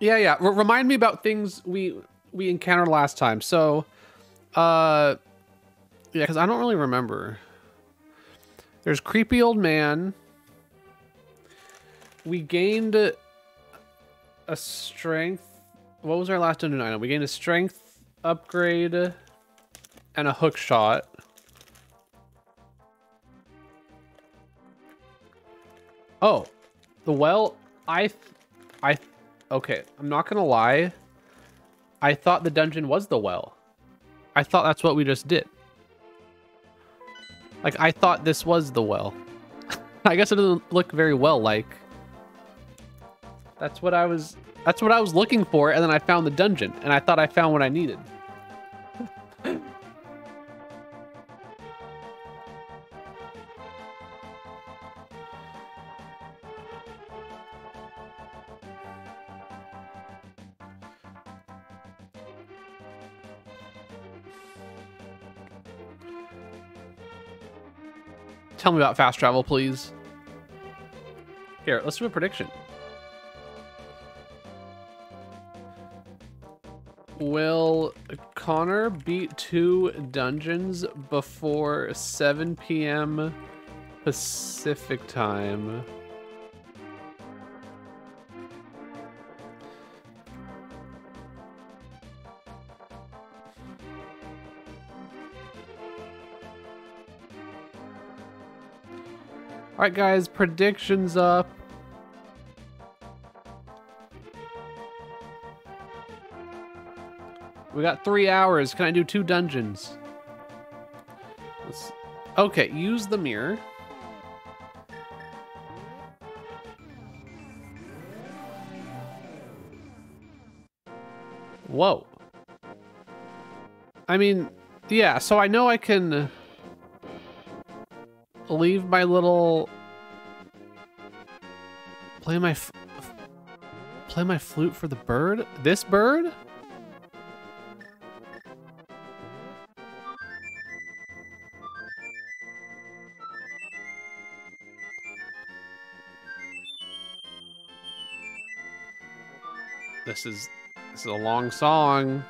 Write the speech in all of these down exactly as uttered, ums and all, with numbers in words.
Yeah, yeah. R remind me about things we we encountered last time. So, uh, yeah, because I don't really remember. There's creepy old man. We gained a, a strength. What was our last dungeon item? We gained a strength upgrade and a hook shot. Oh, the well. I, I, okay. I'm not gonna lie. I thought the dungeon was the well. I thought that's what we just did. Like, I thought this was the well. I guess it doesn't look very well-like. That's what I was. That's what I was looking for, and then I found the dungeon, and I thought I found what I needed. Tell me about fast travel, please. Here, let's do a prediction. Will Connor beat two dungeons before seven P M Pacific time? All right, guys, predictions up. We got three hours. Can I do two dungeons? Let's... Okay, use the mirror. Whoa. I mean, yeah, so I know I can... leave my little... Play my... F play my flute for the bird? This bird? This is... This is a long song.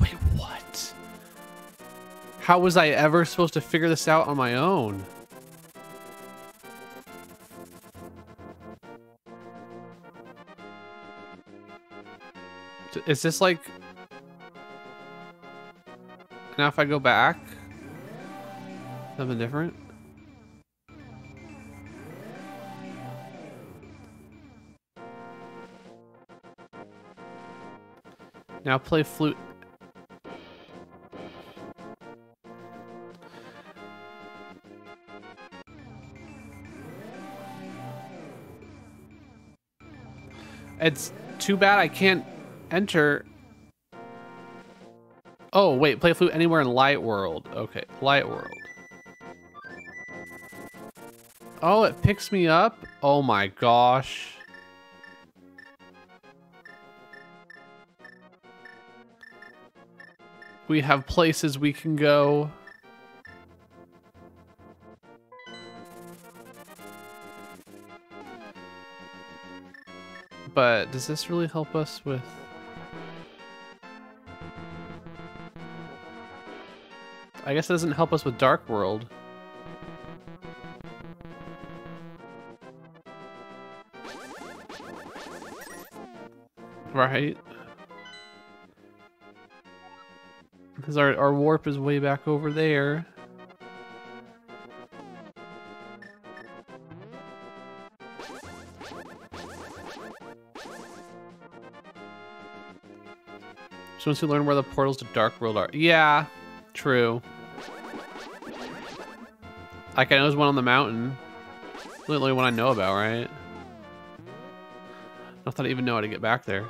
Wait, what? How was I ever supposed to figure this out on my own? Is this like... Now if I go back? Something different? Now play flute. It's too bad I can't enter. Oh, wait, play flute anywhere in Light World. Okay, Light World. Oh, it picks me up. Oh my gosh. We have places we can go. But does this really help us with... I guess it doesn't help us with Dark World. Right? Because our, our warp is way back over there. So once you learn where the portals to Dark World are. Yeah, true. Like, I know there's one on the mountain. Literally one I know about, right? Not that I even know how to get back there.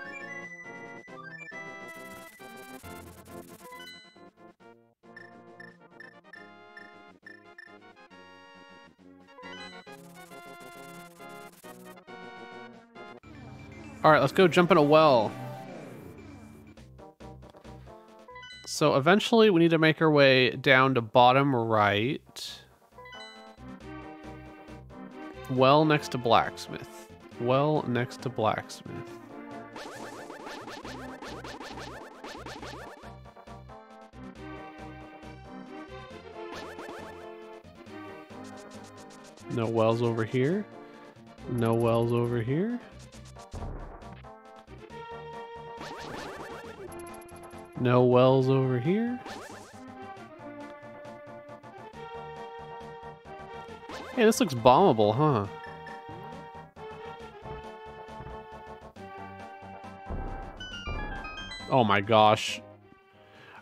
All right, let's go jump in a well. So eventually we need to make our way down to bottom right. Well next to blacksmith. well next to blacksmith. No wells over here. No wells over here. No wells over here. Hey, this looks bombable, huh? Oh my gosh.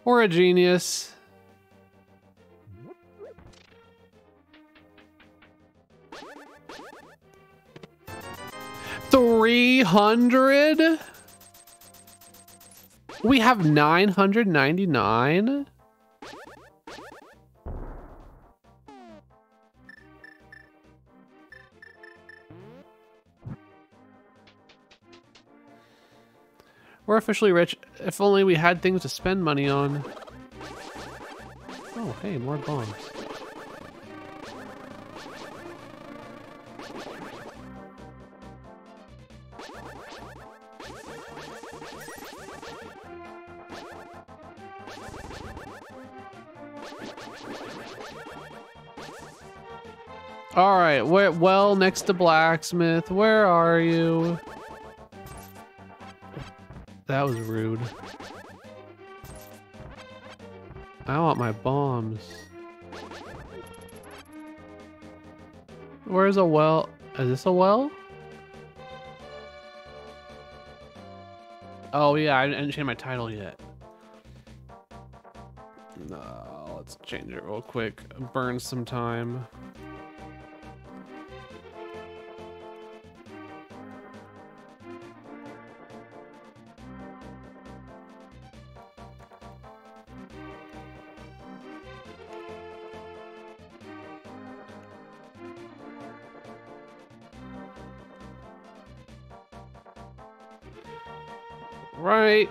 We're a genius. three hundred? We have nine hundred ninety-nine? We're officially rich. If only we had things to spend money on. Oh, hey, more bombs. All right, we're well next to blacksmith. Where are you? That was rude. I want my bombs. Where's a well? Is this a well? Oh yeah, I didn't change my title yet. No, let's change it real quick. Burn some time. Right.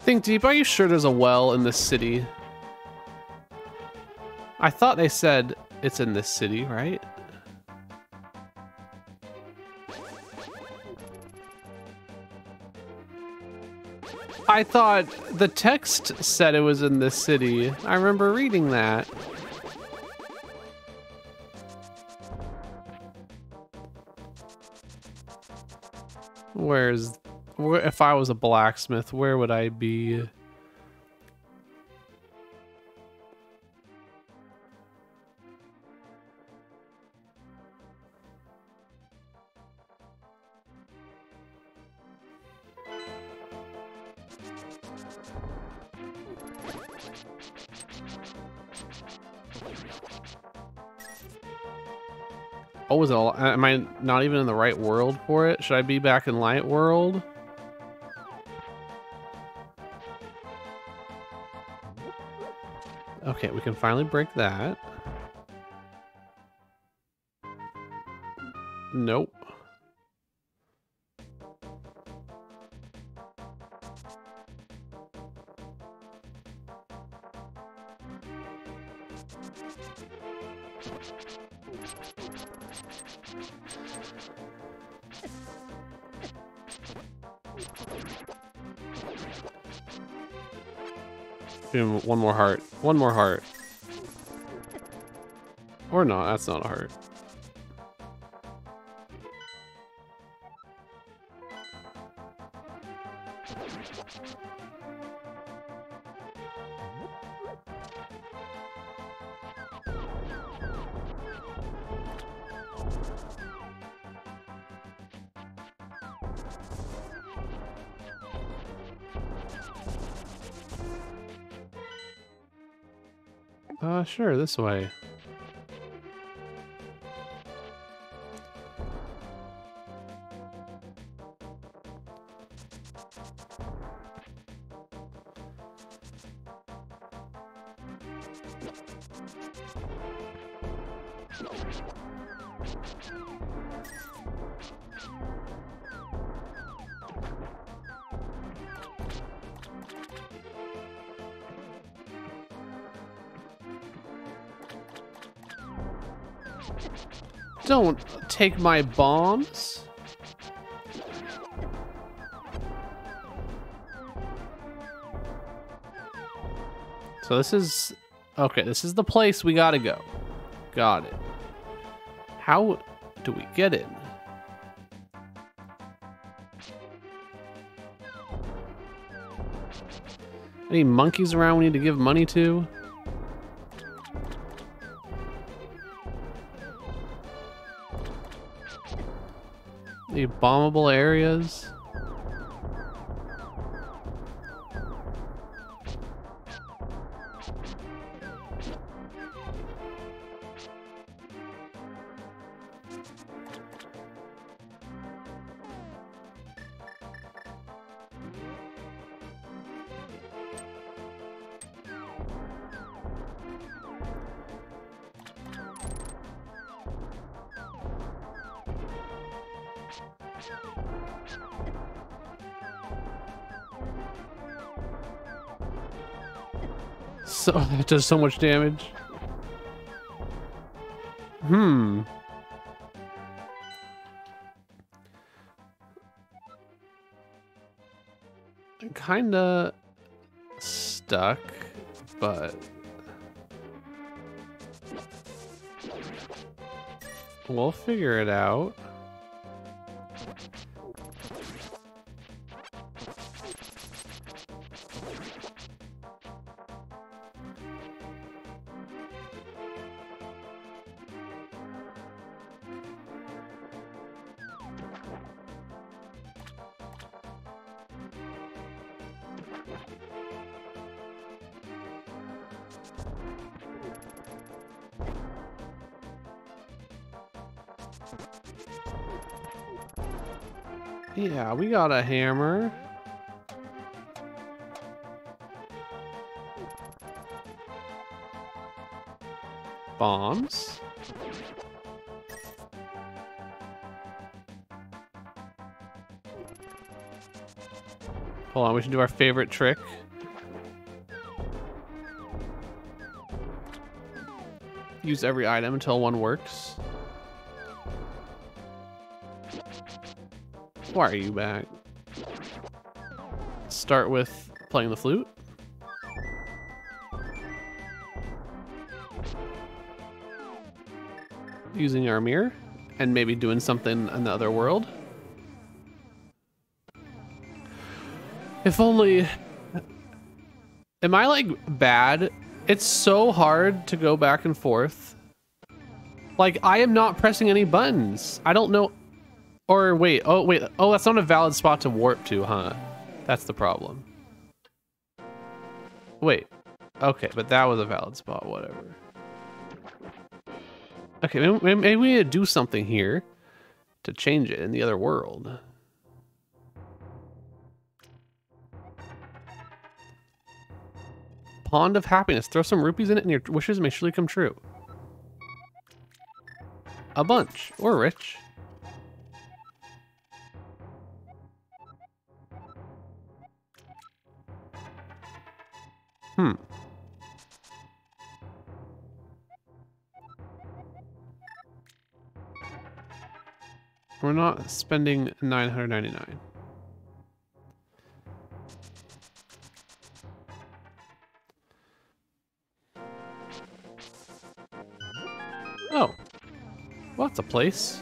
Think deep. Are you sure there's a well in this city? I thought they said it's in this city, right? I thought the text said it was in this city. I remember reading that. Where's, where, if I was a blacksmith, where would I be? Oh, is it all, am I not even in the right world for it? Should I be back in light world? Okay, we can finally break that. Nope. One more heart. One more heart. Or not, that's not a heart. Uh, sure, this way. Don't take my bombs. So this is... Okay, this is the place we gotta go. Got it. How do we get in? Any monkeys around we need to give money to? The bombable areas? So that does so much damage. Hmm. I'm kinda stuck, but we'll figure it out. Yeah, we got a hammer. Bombs. Hold on, we should do our favorite trick. Use every item until one works. Why are you back? Start with playing the flute. Using our mirror. And maybe doing something in the other world. If only... Am I, like, bad? It's so hard to go back and forth. Like, I am not pressing any buttons. I don't know... Or wait, oh wait, oh that's not a valid spot to warp to, huh? That's the problem. Wait, okay, but that was a valid spot, whatever. Okay, maybe, maybe we need to do something here to change it in the other world. Pond of Happiness, throw some rupees in it and your wishes may surely come true. A bunch, we're rich. Hmm. We're not spending nine hundred ninety-nine. Oh. Well, that's a place.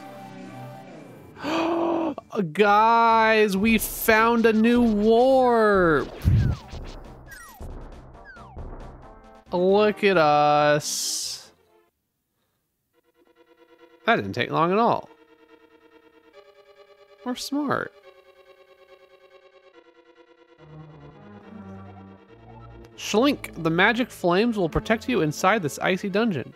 Guys, we found a new warp. Look at us. That didn't take long at all. We're smart. Schlink, the magic flames will protect you inside this icy dungeon.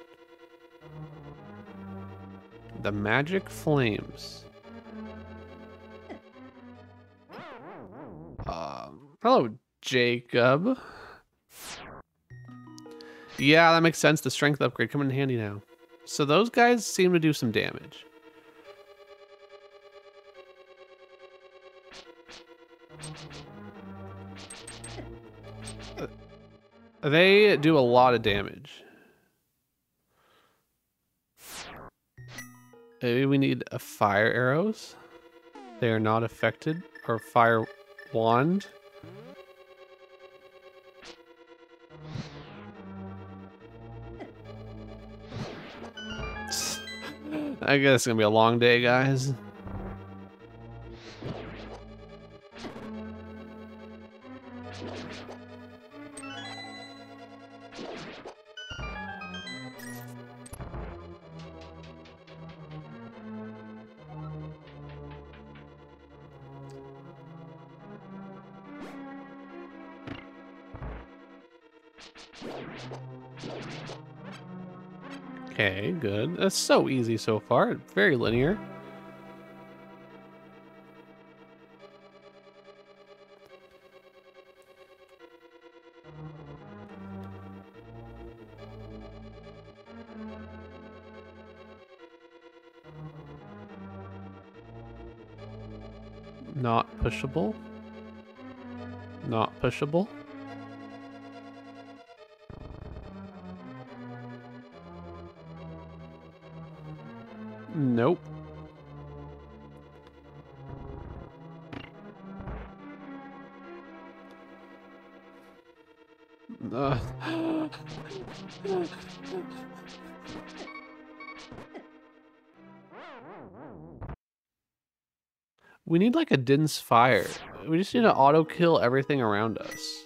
The magic flames. Uh, hello, Jacob. Yeah, that makes sense. The strength upgrade coming in handy now. So those guys seem to do some damage. They do a lot of damage. Maybe we need a fire arrows. They are not affected. Or fire wand. I guess it's gonna be a long day, guys. Okay, good. That's so easy so far. Very linear. Not pushable. Not pushable. Nope. Uh. We need like a dense fire. We just need to auto kill everything around us.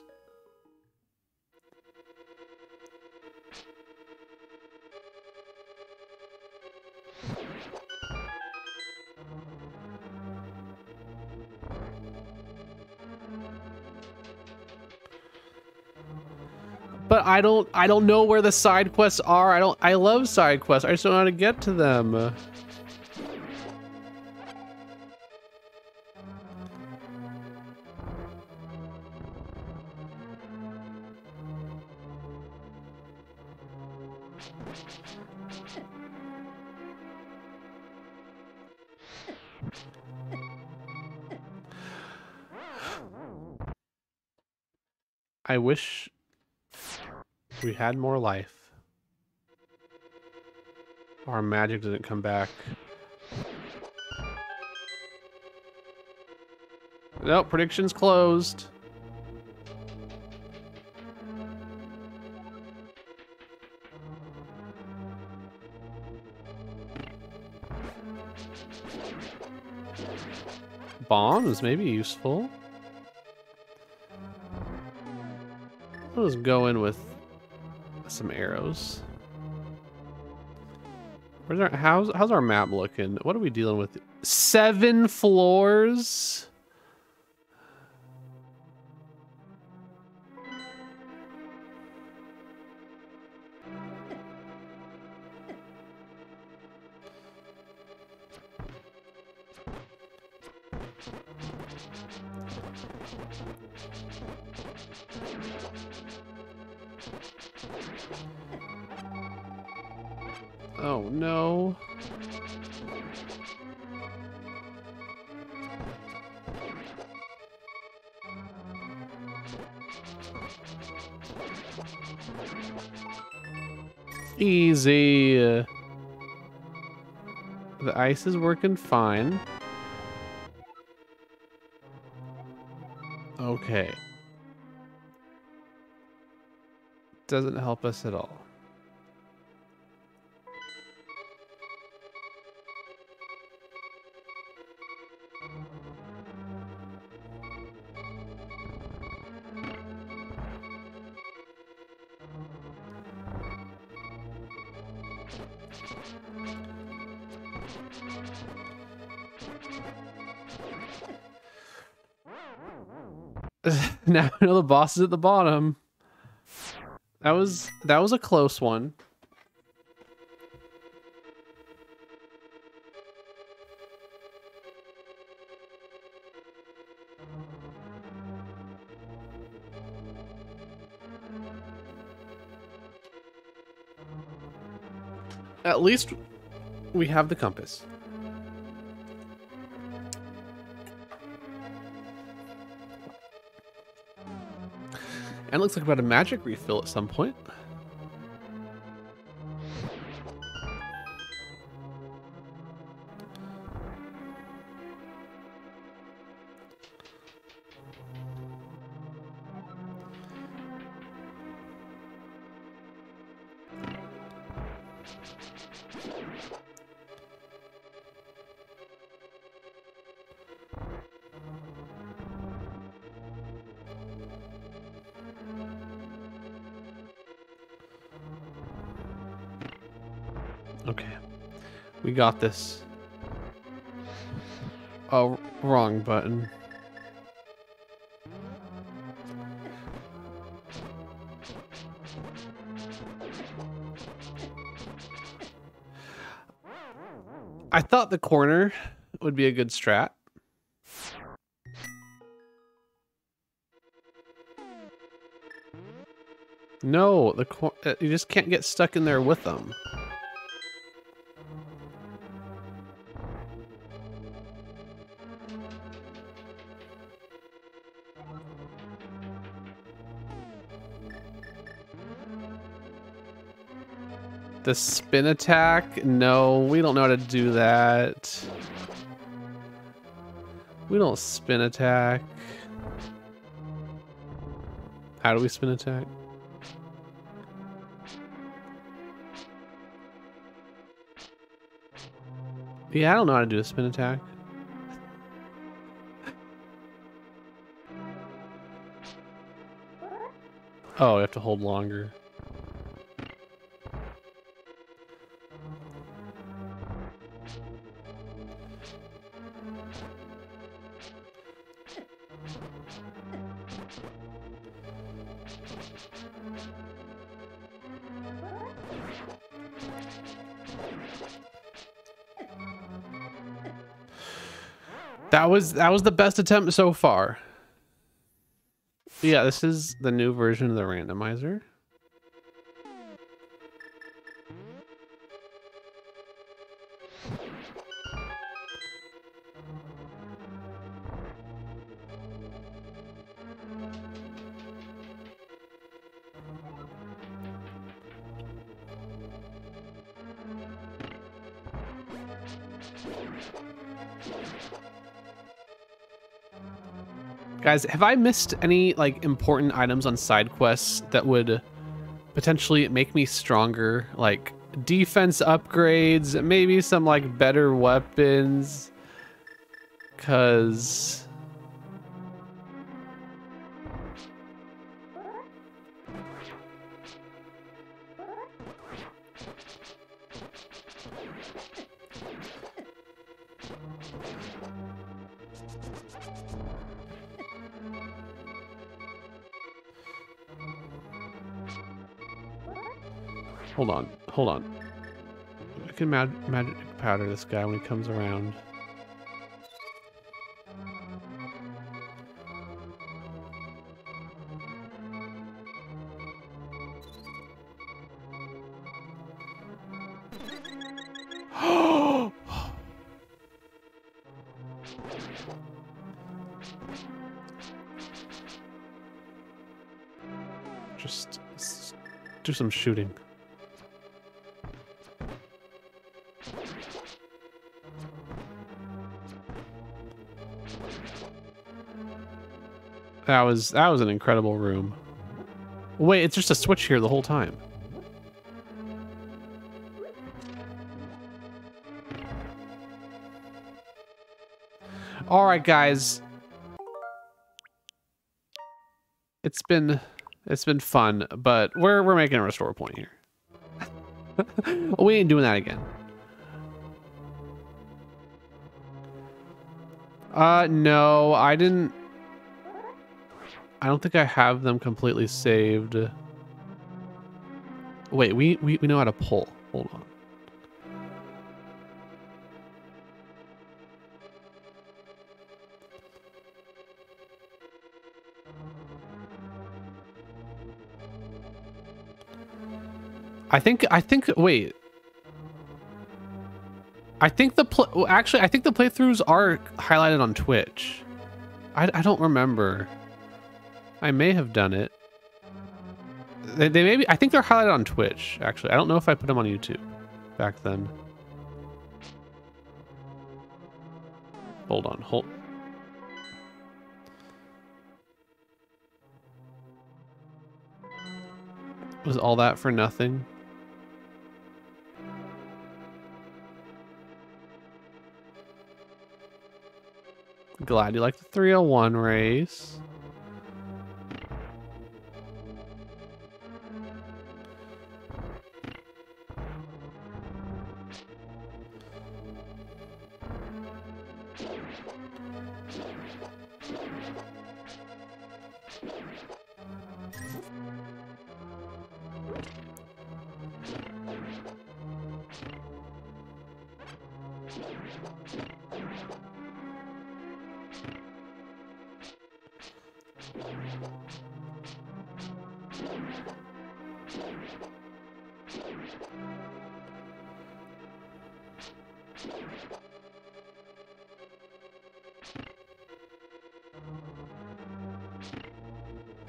But I don't I don't know where the side quests are. I don't I love side quests. I just don't know how to get to them. I wish we had more life. Our magic didn't come back. Nope, prediction's closed. Bombs may be useful. I'll just go in with some arrows. Where's our, how's, how's our map looking? What are we dealing with? Seven floors? Oh no. Easy. The ice is working fine. Okay. Doesn't help us at all. Now I know the boss is at the bottom. That was that was a close one. At least we have the compass. And it looks like about a magic refill at some point. Okay, we got this. Oh, wrong button. I thought the corner would be a good strat. No, the cor- you just can't get stuck in there with them. The spin attack? No, we don't know how to do that. We don't spin attack. How do we spin attack? Yeah, I don't know how to do a spin attack. Oh, we have to hold longer. That was that was the best attempt so far. Yeah, this is the new version of the randomizer. Guys, have I missed any like important items on side quests that would potentially make me stronger? Like defense upgrades, maybe some like better weapons. Cause Hold on, hold on. I can mag magic powder this guy when he comes around. Just do some shooting. That was that was an incredible room. Wait, it's just a switch here the whole time. All right, guys. It's been it's been fun, but we're we're making a restore point here. We ain't doing that again. Uh, no, I didn't. I don't think I have them completely saved. Wait, we, we, we know how to pull. Hold on. I think, I think, wait. I think the, pl- actually, I think the playthroughs are highlighted on Twitch. I, I don't remember. I may have done it. They, they maybe I think they're highlighted on Twitch, actually. I don't know if I put them on YouTube back then. Hold on, hold. Was all that for nothing? Glad you like the three oh one race.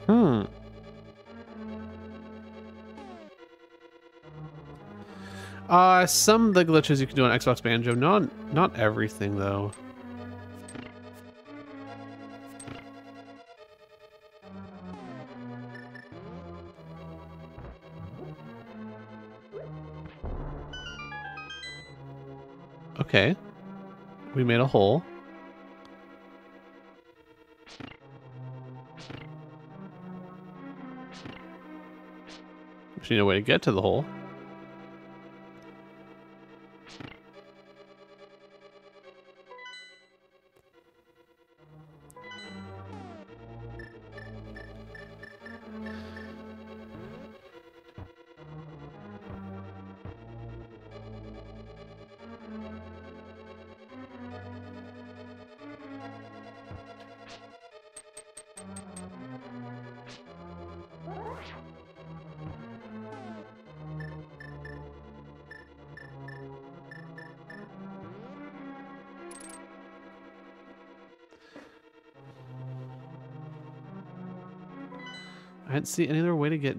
Hmm. Uh, some of the glitches you can do on Xbox Banjo, not not everything though. Okay. We made a hole. Need a way to get to the hole. I didn't see any other way to get...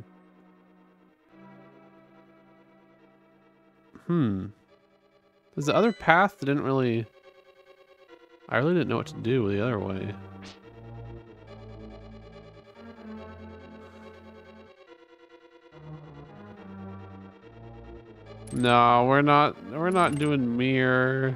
Hmm. There's the other path that didn't really... I really didn't know what to do with the other way. No, we're not... We're not doing mirror...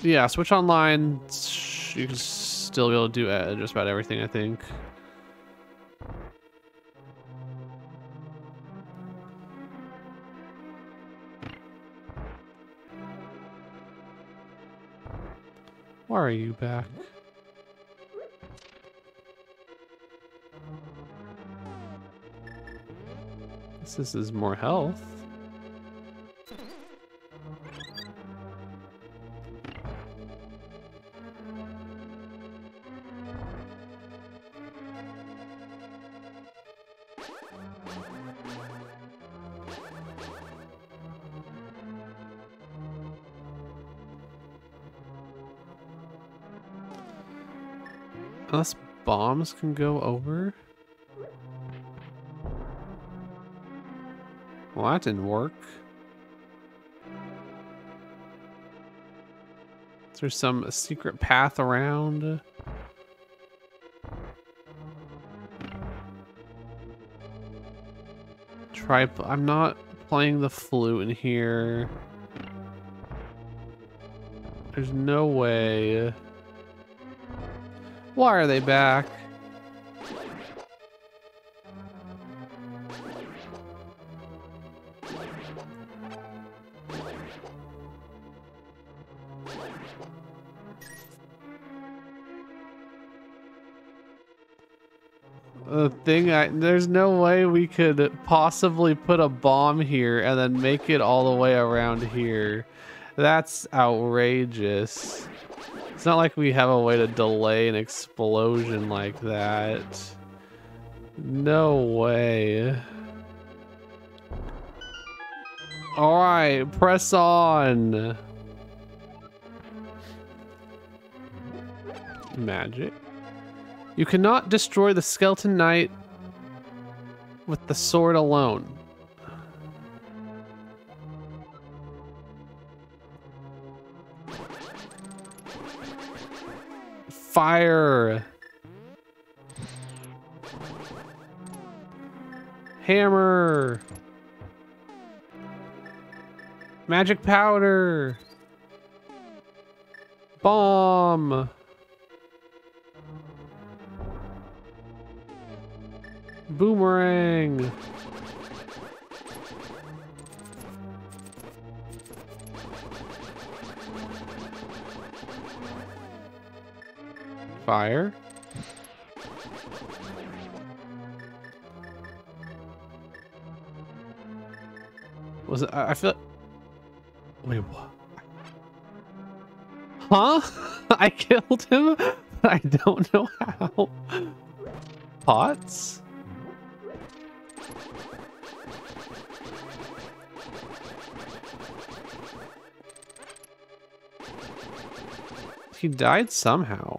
Yeah, Switch Online, you can still be able to do uh, just about everything, I think. Why are you back? This is more health. Unless bombs can go over. Well, that didn't work. Is there some secret path around? Tri- I'm not playing the flute in here. There's no way. Why are they back? The thing I... There's no way we could possibly put a bomb here and then make it all the way around here. That's outrageous. It's not like we have a way to delay an explosion like that. No way. All right, press on. Magic. You cannot destroy the Skeleton Knight with the sword alone. Fire. Hammer. Magic powder. Bomb. Boomerang. Fire. Was it, I feel like, wait, what? Huh? I killed him, but I don't know how. Pots? He died somehow.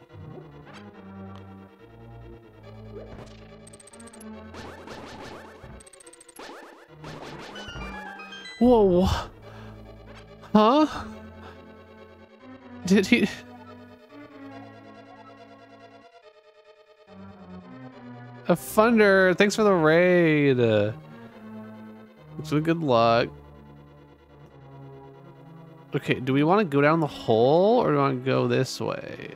Whoa, huh? Did he? A thunder, thanks for the raid. So good luck. Okay, do we want to go down the hole or do we want to go this way?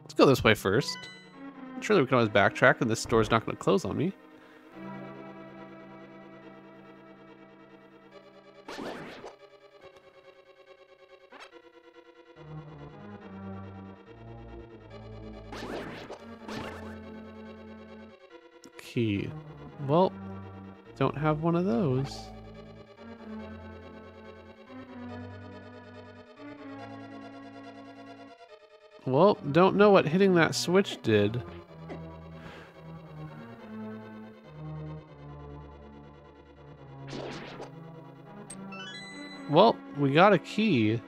Let's go this way first. Surely we can always backtrack and this door's not going to close on me. Key. Well, don't have one of those. Well, don't know what hitting that switch did. Well, we got a key.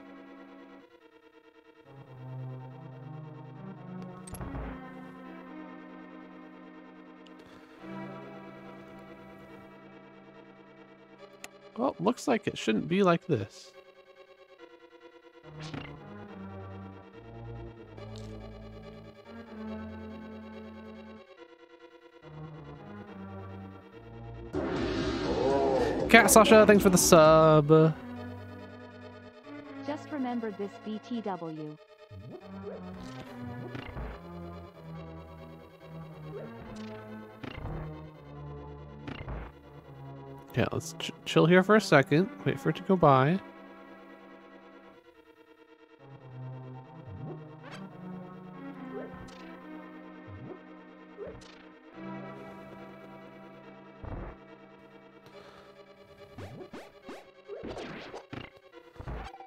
Well, looks like it shouldn't be like this. Cat Sasha, thanks for the sub. Just remember this, B T W. Yeah, let's ch chill here for a second. Wait for it to go by.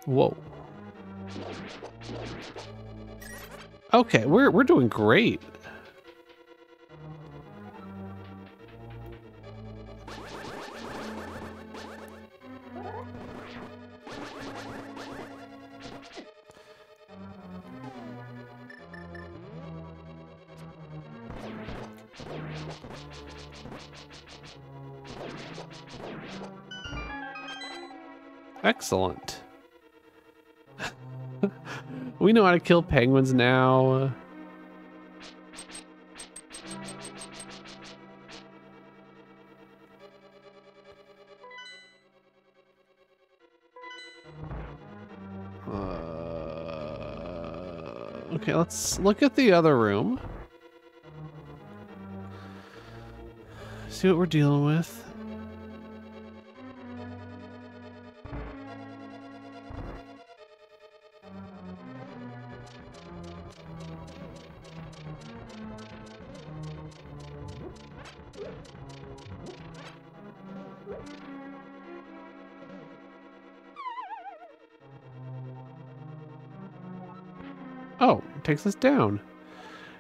Whoa. Okay, we're we're doing great. Excellent. We know how to kill penguins now. Uh, okay, let's look at the other room. See what we're dealing with. Takes us down.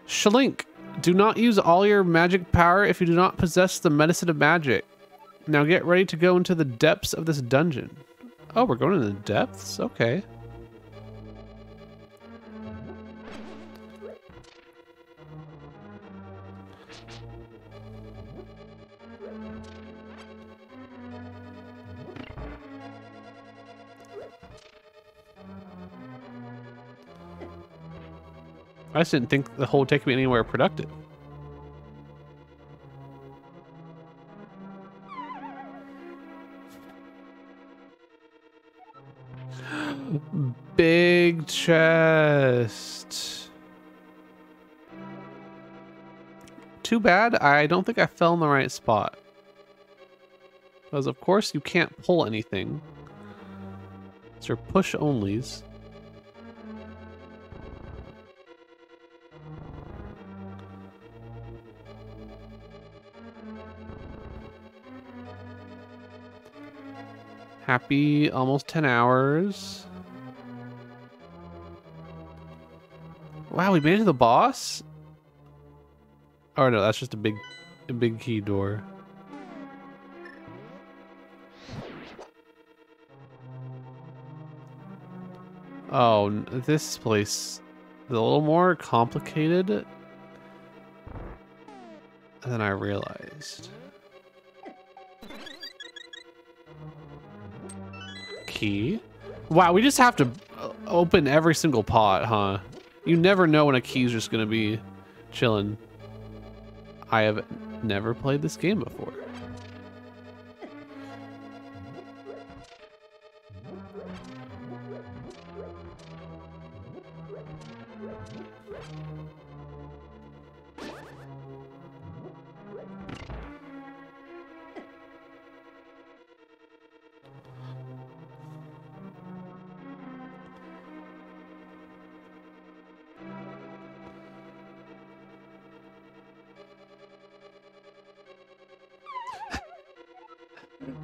Schlink, do not use all your magic power if you do not possess the medicine of magic. Now get ready to go into the depths of this dungeon. Oh, we're going to the depths? Okay. I just didn't think the hole would take me anywhere productive. Big chest. Too bad, I don't think I fell in the right spot. Because of course you can't pull anything. It's your push onlys. Happy almost ten hours. Wow, we made it to the boss? Oh no, that's just a big a big key door. Oh, this place is a little more complicated than I realized. Key. Wow, we just have to open every single pot, huh? You never know when a key's just gonna be chilling. I have never played this game before.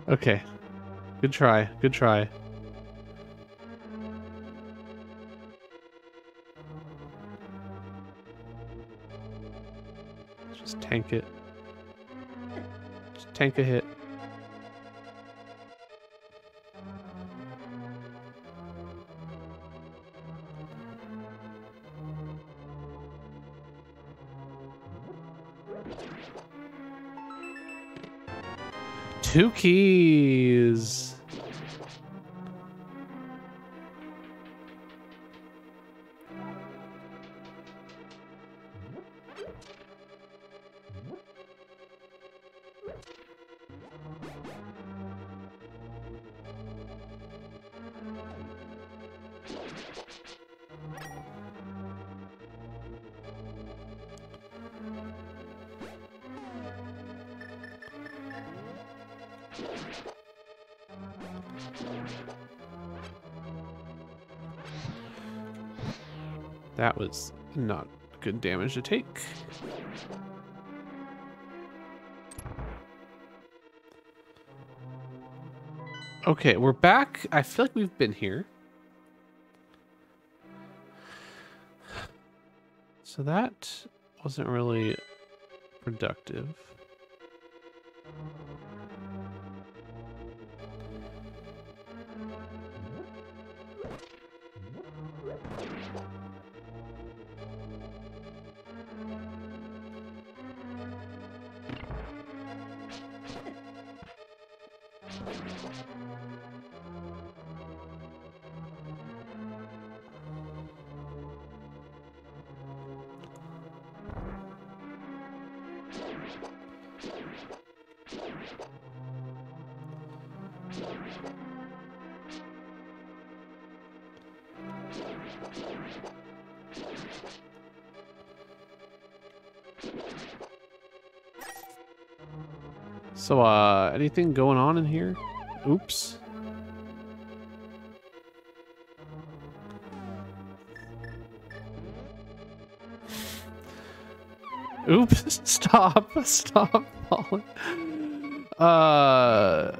Okay. Good try. Good try. Just tank it. Just tank a hit. Two keys. That was not good damage to take. Okay, we're back. I feel like we've been here. So that wasn't really productive. So, uh, anything going on in here? Oops. Oops, stop, stop falling. Uh...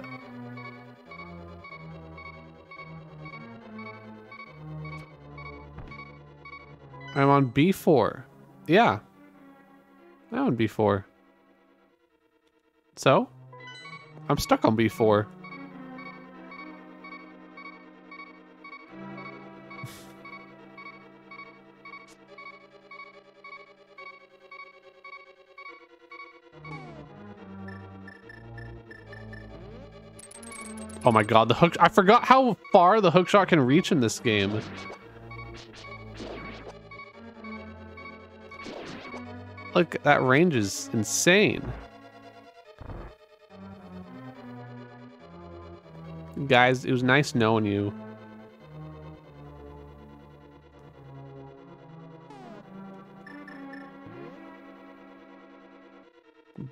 I'm on B four. Yeah. I'm on B four. So? I'm stuck on B four. Oh my god, the hook... I forgot how far the hookshot can reach in this game. Look, that range is insane. Guys, it was nice knowing you.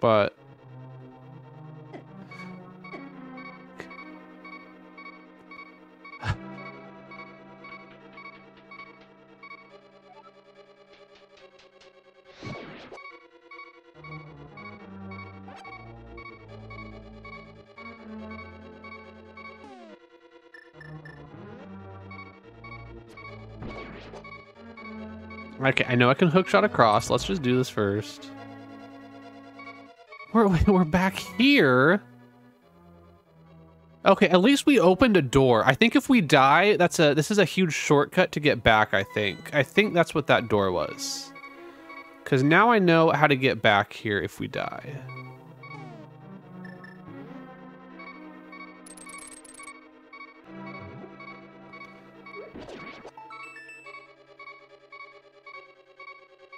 but okay, I know I can hookshot across. Let's just do this first. We're, we're back here. Okay, at least we opened a door. I think if we die, that's a this is a huge shortcut to get back, I think. I think that's what that door was. Because now I know how to get back here if we die.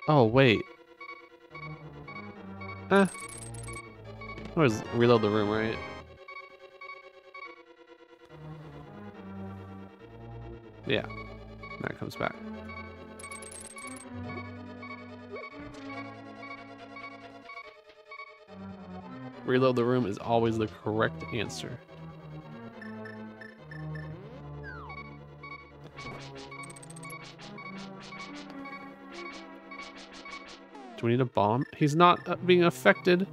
Oh, wait. Eh. I always reload the room, right? Yeah. That comes back. Reload the room is always the correct answer. We need a bomb. He's not being affected.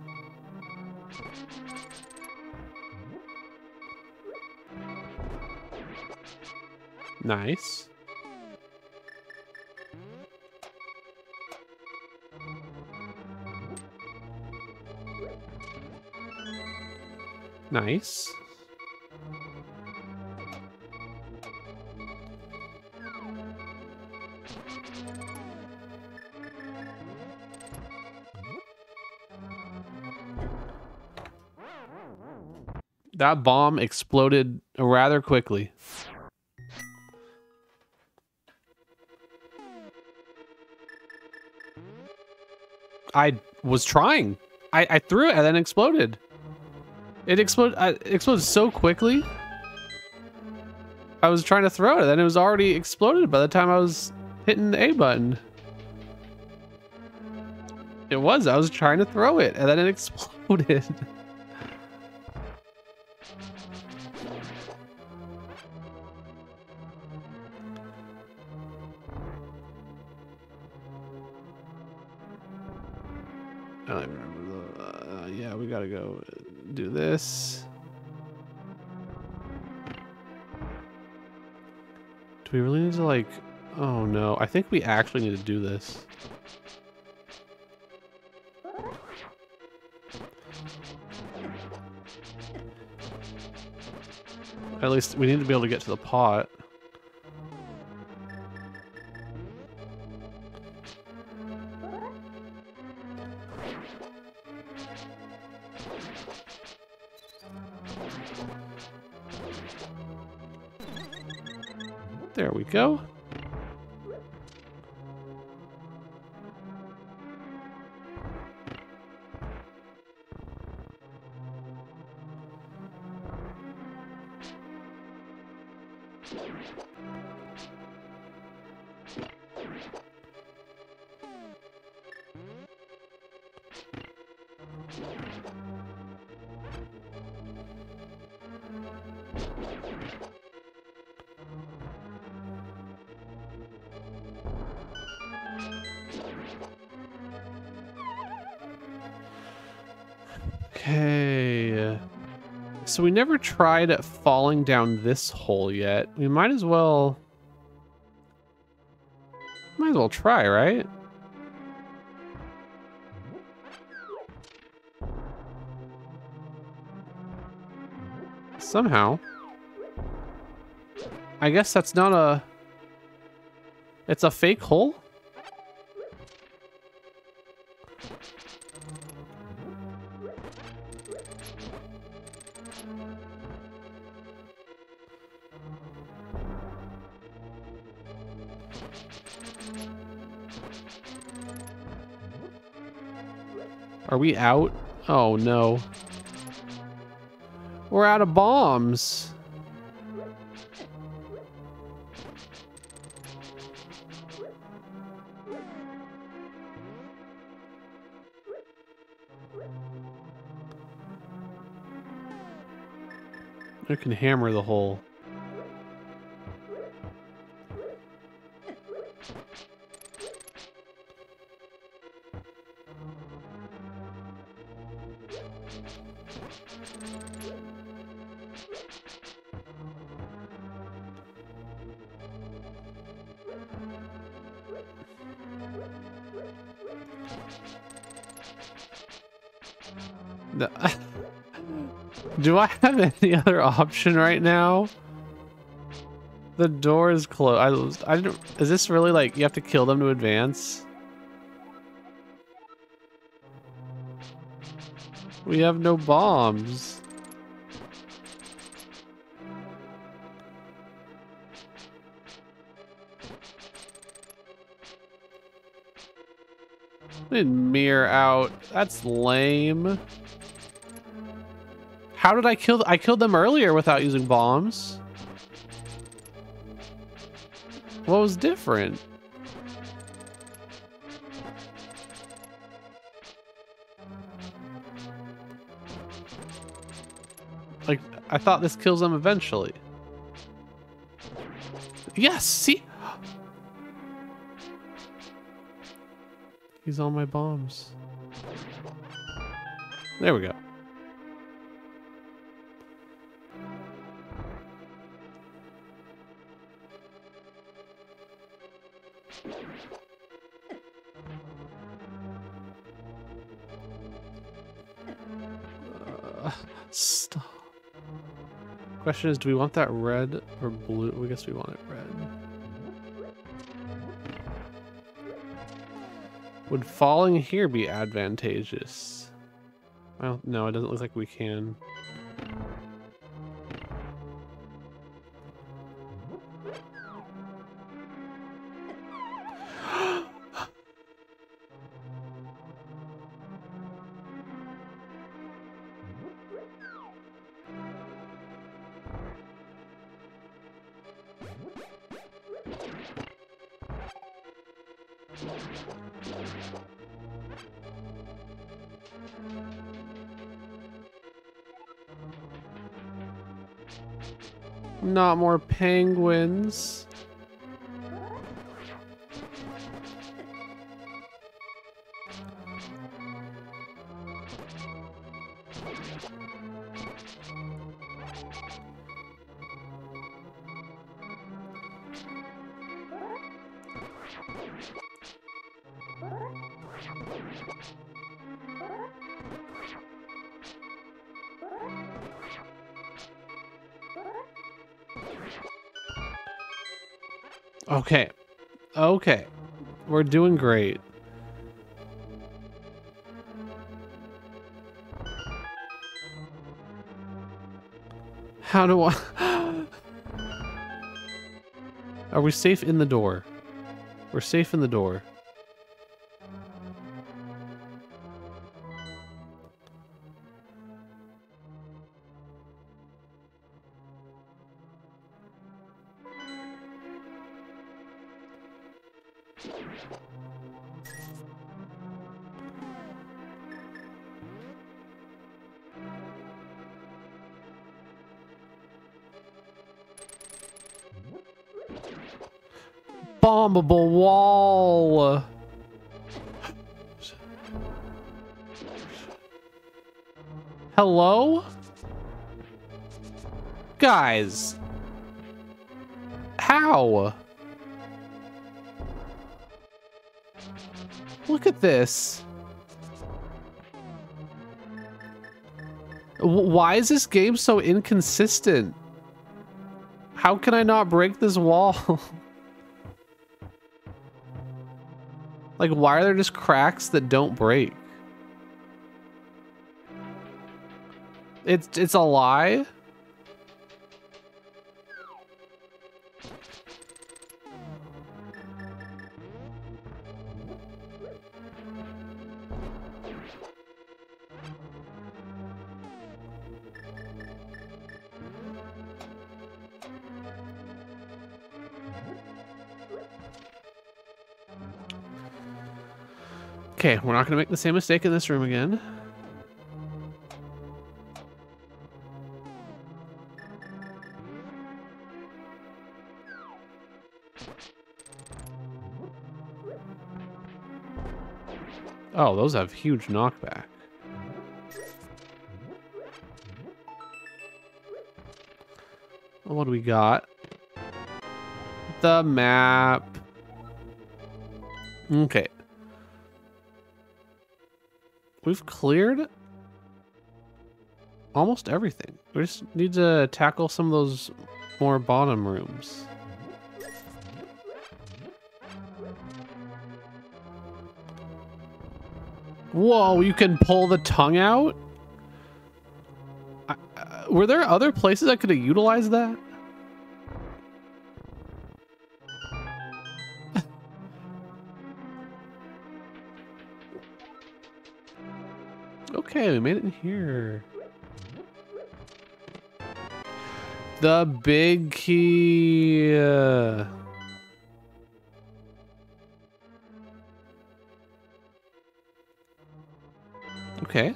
Nice. Nice. That bomb exploded rather quickly. I was trying. I, I threw it and then exploded. It exploded, I, it exploded so quickly. I was trying to throw it and then it was already exploded by the time I was hitting the A button. It was. I was trying to throw it and then it exploded. Do we really need to, like, oh no, I think we actually need to do this. At least we need to be able to get to the pot. There we go. So we never tried falling down this hole yet. We might as well... Might as well try, right? Somehow. I guess that's not a... It's a fake hole? Are we out? Oh no. We're out of bombs. You can hammer the hole. Do I have any other option right now? The door is closed. I, I didn't. Is this really like you have to kill them to advance? We have no bombs. I didn't mirror out. That's lame. How did I kill them? I killed them earlier without using bombs. What was different? Like, I thought this kills them eventually. Yes, see? He's on my bombs. There we go. Question is, do we want that red or blue? I guess we want it red. Would falling here be advantageous? Well, no, it doesn't look like we can. Not more penguins. Okay, okay, we're doing great. How do I... Are we safe in the door? We're safe in the door. Bombable wall. Hello? Guys. How? Look at this. Why is this game so inconsistent? How can I not break this wall? Like, why are there just cracks that don't break? It's it's a lie? Okay, we're not going to make the same mistake in this room again. Oh, those have huge knockback. What do we got? The map. Okay. We've cleared almost everything. We just need to tackle some of those more bottom rooms. Whoa, you can pull the tongue out? I, uh, were there other places I could have utilized that? Okay, we made it in here. The big key. Uh... Okay.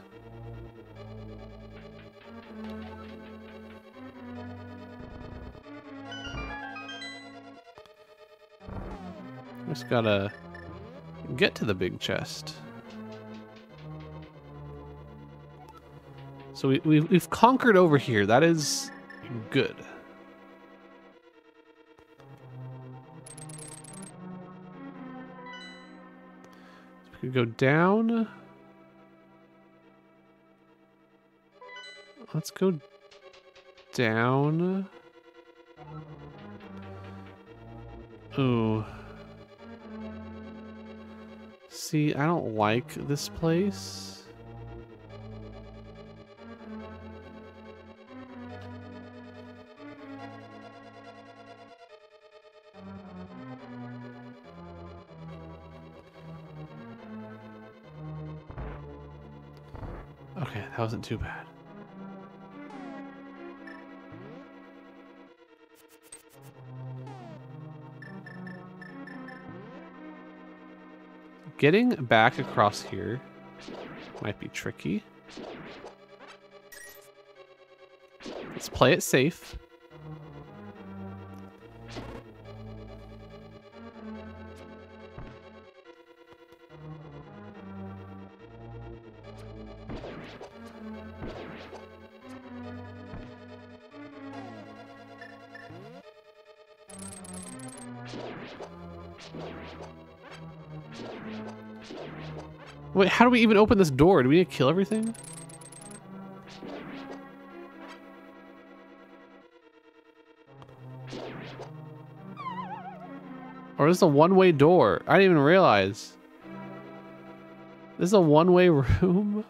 Just gotta get to the big chest. So we, we've, we've conquered over here. That is good. So we could go down. Let's go down. Ooh. See, I don't like this place. Okay, that wasn't too bad. Getting back across here might be tricky. Let's play it safe. Wait, how do we even open this door? Do we need to kill everything? Or is this a one-way door? I didn't even realize. This is a one-way room?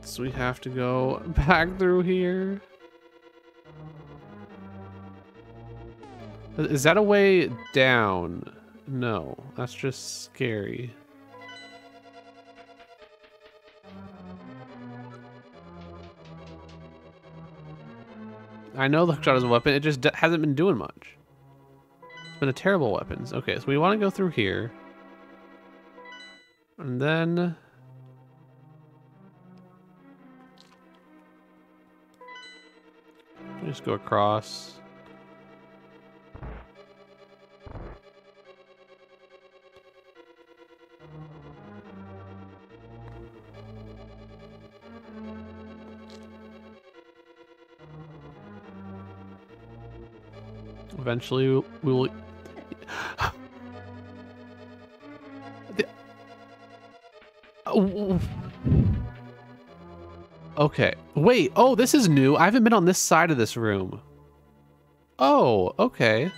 So we have to go back through here. Is that a way down? No, that's just scary. I know the hookshot is a weapon, it just hasn't been doing much. It's been a terrible weapon. Okay, so we want to go through here. And then... just go across. Eventually, we will... Okay. Wait. Oh, this is new. I haven't been on this side of this room. Oh, okay.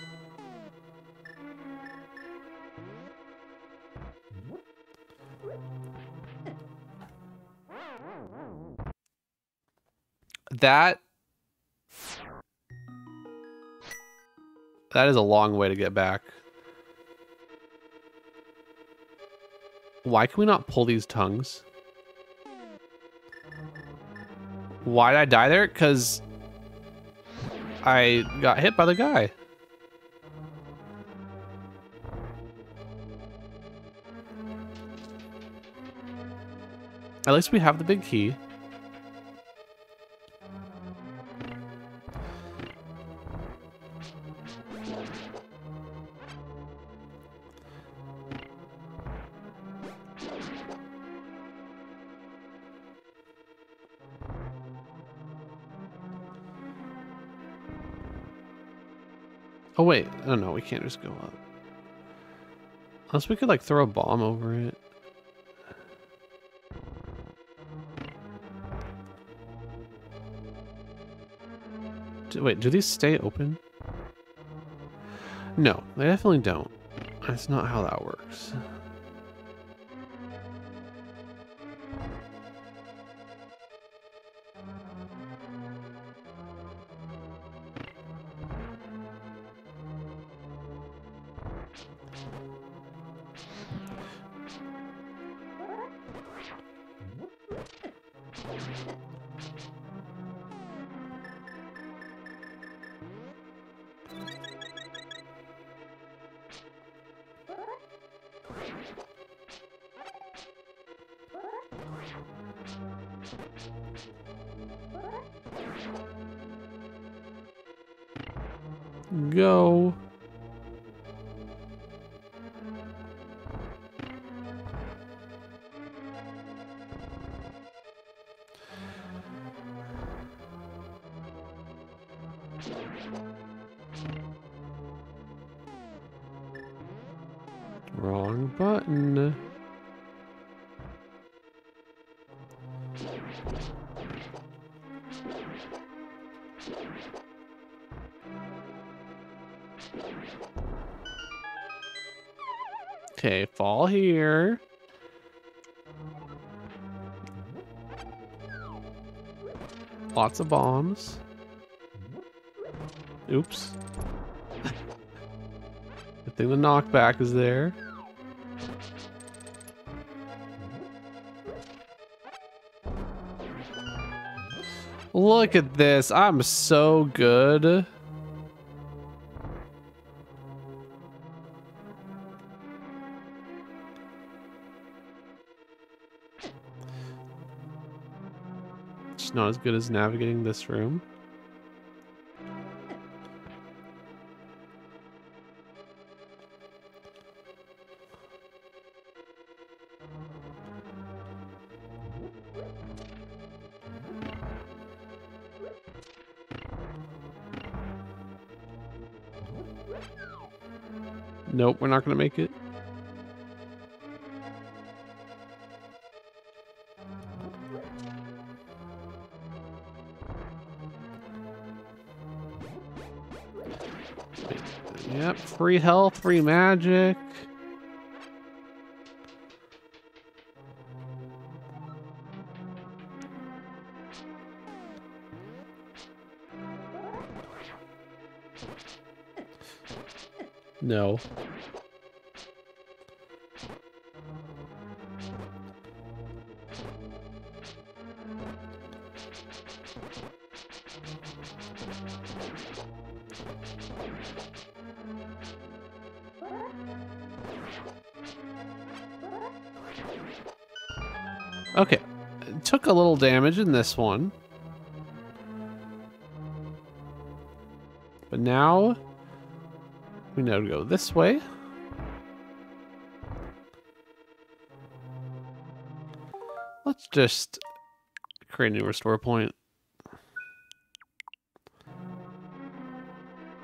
That... That is a long way to get back. Why can we not pull these tongues? Why did I die there? Because I got hit by the guy. At least we have the big key. Oh, wait. Oh, no, we can't just go up. Unless we could, like, throw a bomb over it. Do, wait, do these stay open? No, they definitely don't. That's not how that works. Go. Wrong button. Okay, fall here. Lots of bombs. Oops. Good thing the knockback is there. Look at this. I'm so good. Not as good as navigating this room. Nope, we're not going to make it. Yep, free health, free magic. No. Okay, it took a little damage in this one. But now we know to go this way. Let's just create a new restore point.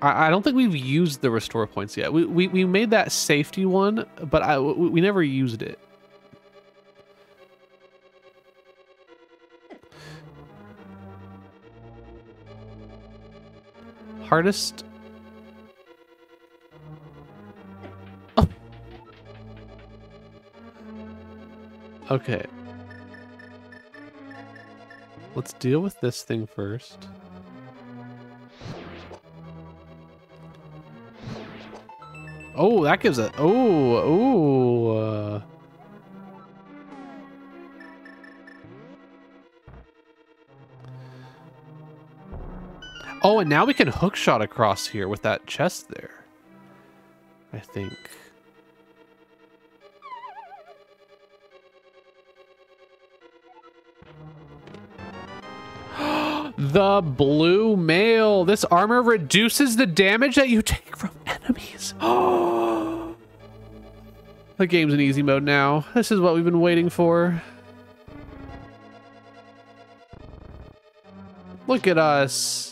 I, I don't think we've used the restore points yet. We, we, we made that safety one, but I, we, we never used it. Hardest. Oh. Okay. Let's deal with this thing first. Oh, that gives a oh, oh. Uh. Oh, and now we can hookshot across here with that chest there, I think. The blue mail. This armor reduces the damage that you take from enemies. Oh, the game's in easy mode now. This is what we've been waiting for. Look at us.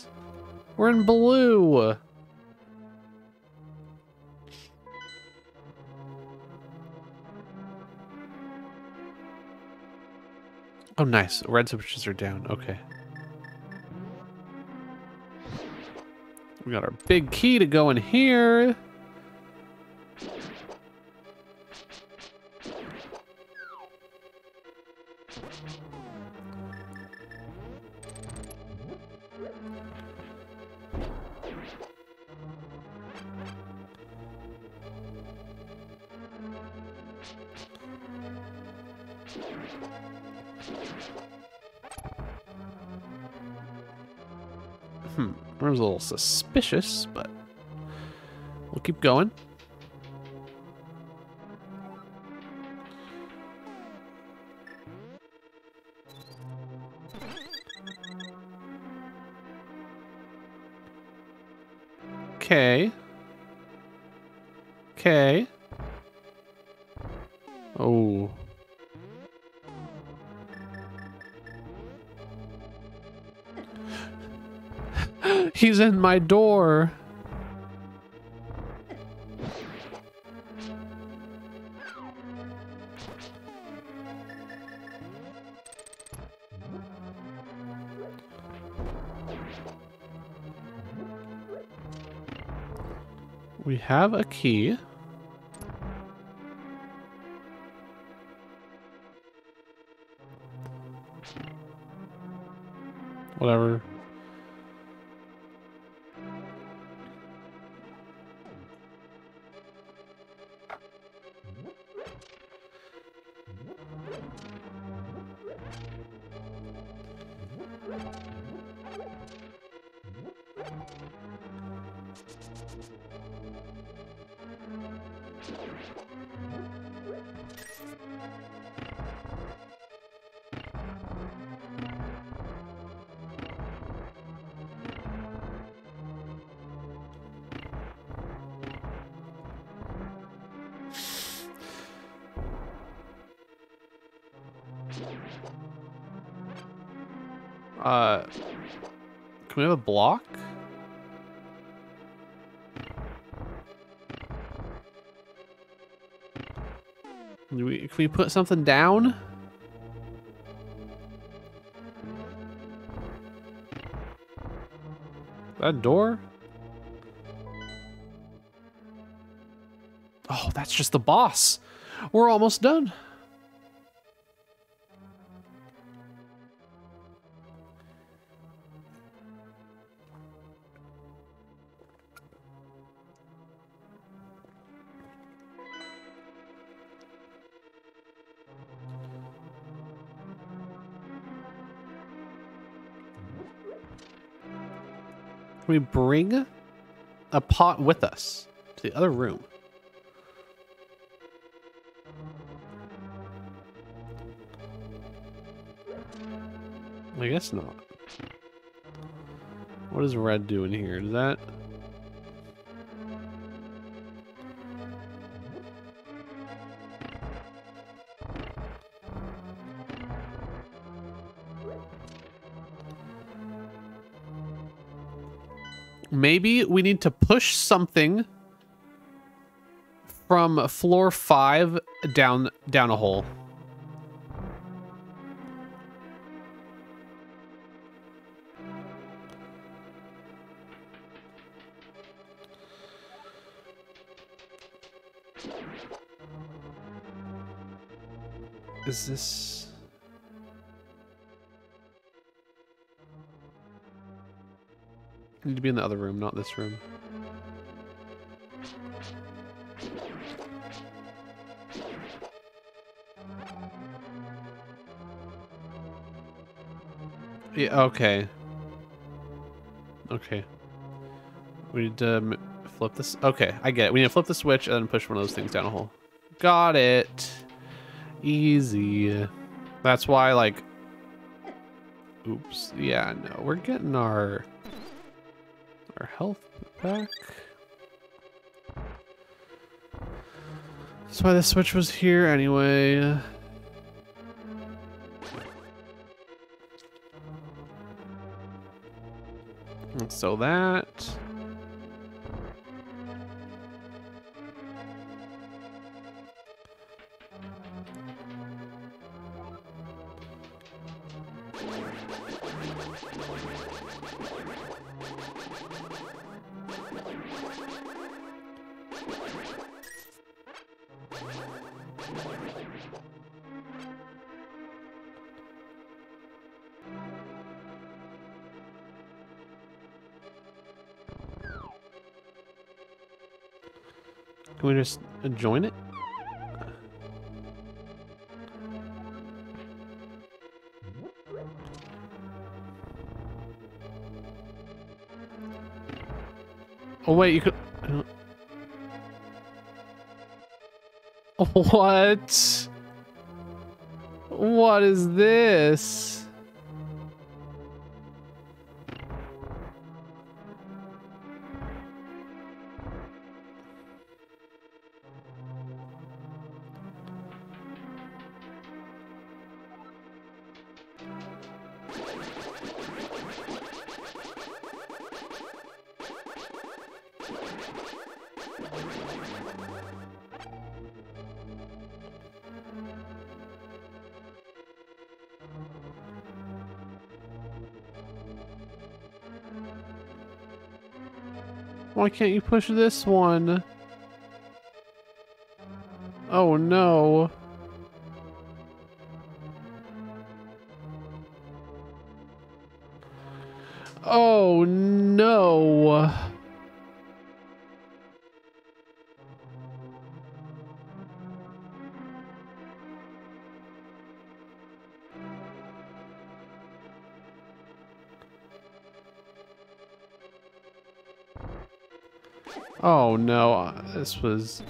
We're in blue. Oh, nice. Red switches are down. Okay. We got our big key to go in here. Hmm, I was a little suspicious, but we'll keep going. Okay. Okay. Oh. He's in my door. We have a key. Whatever. Uh, can we have a block? Do we, can we put something down? That door? Oh, that's just the boss. We're almost done. Can we bring a pot with us to the other room? I guess not. What does red do in here? Does that... Maybe we need to push something from floor five down down a hole. Is this... need to be in the other room, not this room. Yeah, okay. Okay. We need to flip this. Okay, I get it. We need to flip the switch and then push one of those things down a hole. Got it. Easy. That's why, like... Oops. Yeah, no. We're getting our... our health back. That's why the switch was here anyway. And so that... Can we just join it? Oh wait, you could... What? What is this? Why can't you push this one? Oh no. Oh no. Oh no, this was...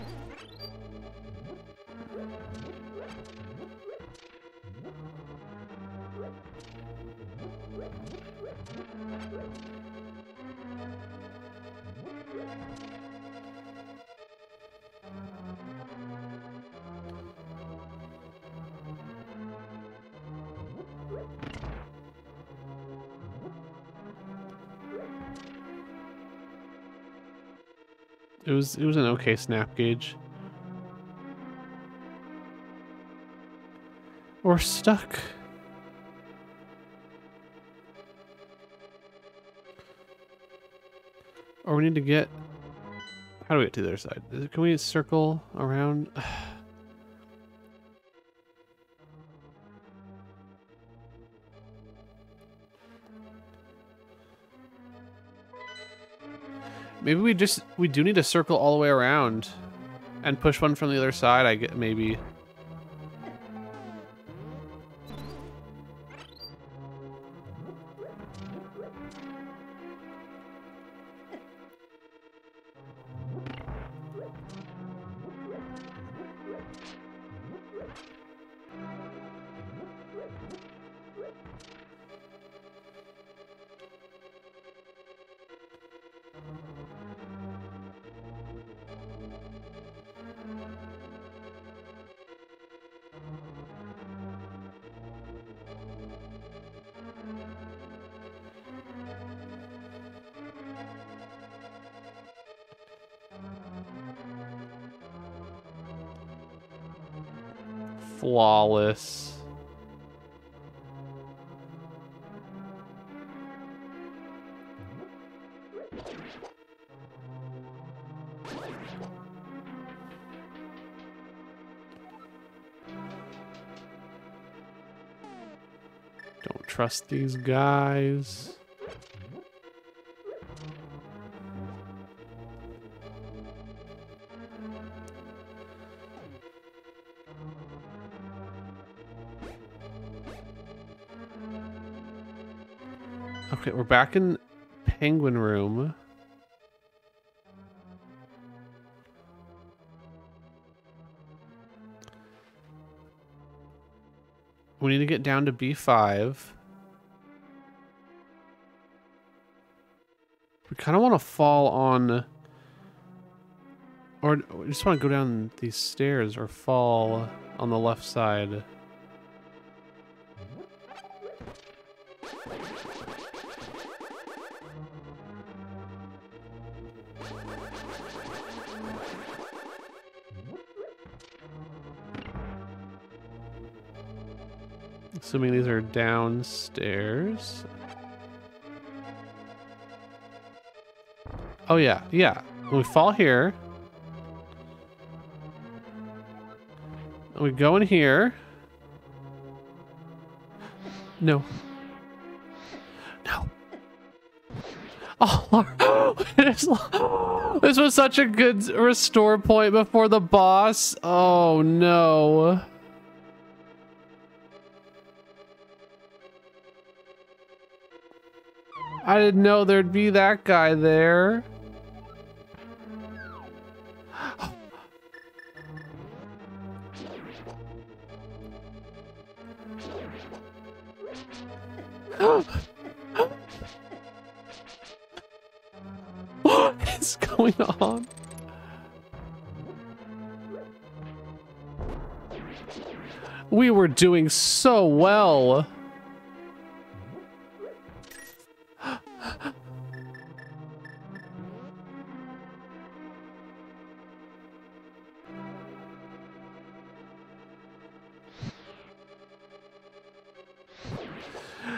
It was, it was an okay snap gauge. We're stuck. Or we need to get... How do we get to the other side? Can we circle around? Maybe we just, we do need to circle all the way around and push one from the other side, I get, maybe. Flawless. Don't trust these guys. Okay, we're back in Penguin Room. We need to get down to B five. We kind of want to fall on... Or we just want to go down these stairs or fall on the left side. Assuming these are downstairs. Oh yeah, yeah. When we fall here, and we go in here. No. No. Oh, Laura. This was such a good restore point before the boss. Oh, no. I didn't know there'd be that guy there. What is going on? We were doing so well.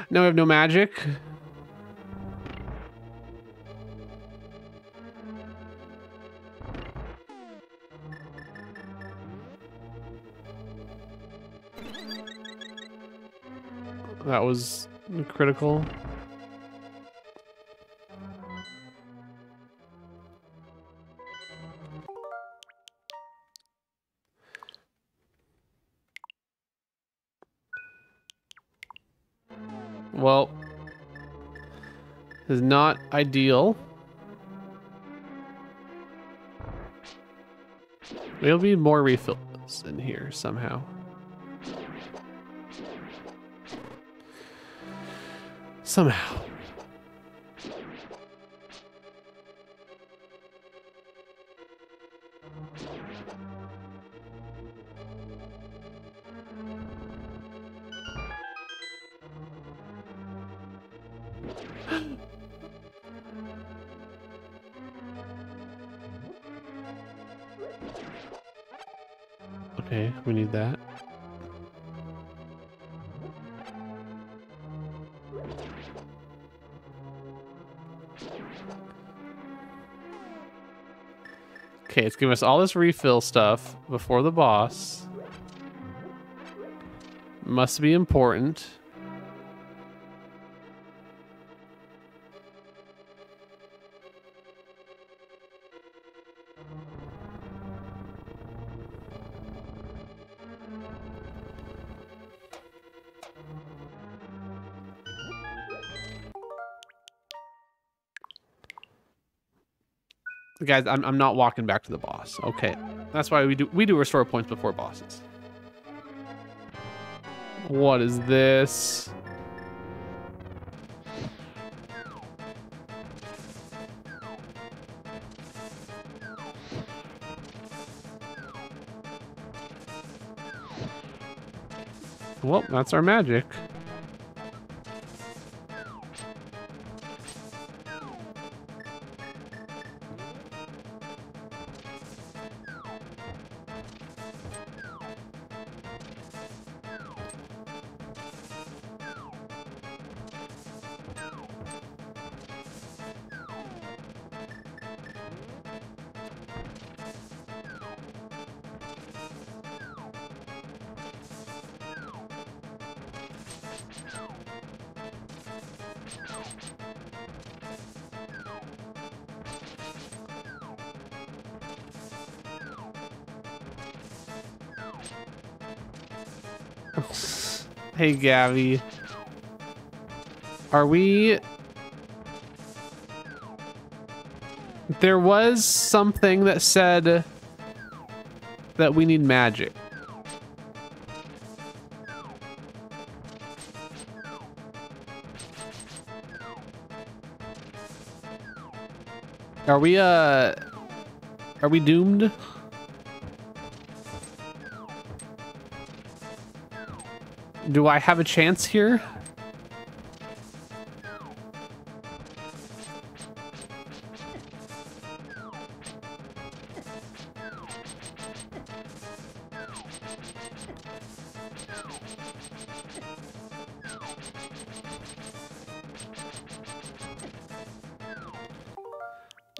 Now we have no magic. That was critical. Well, this is not ideal. There'll be more refills in here somehow. Somehow. Okay, we need that. Okay, it's giving us all this refill stuff before the boss. Must be important. Guys, I'm, I'm not walking back to the boss. Okay, that's why we do we do restore points before bosses. What is this? Well, that's our magic. Hey, Gabby. Are we... There was something that said that we need magic. Are we, uh... Are we doomed? Do I have a chance here?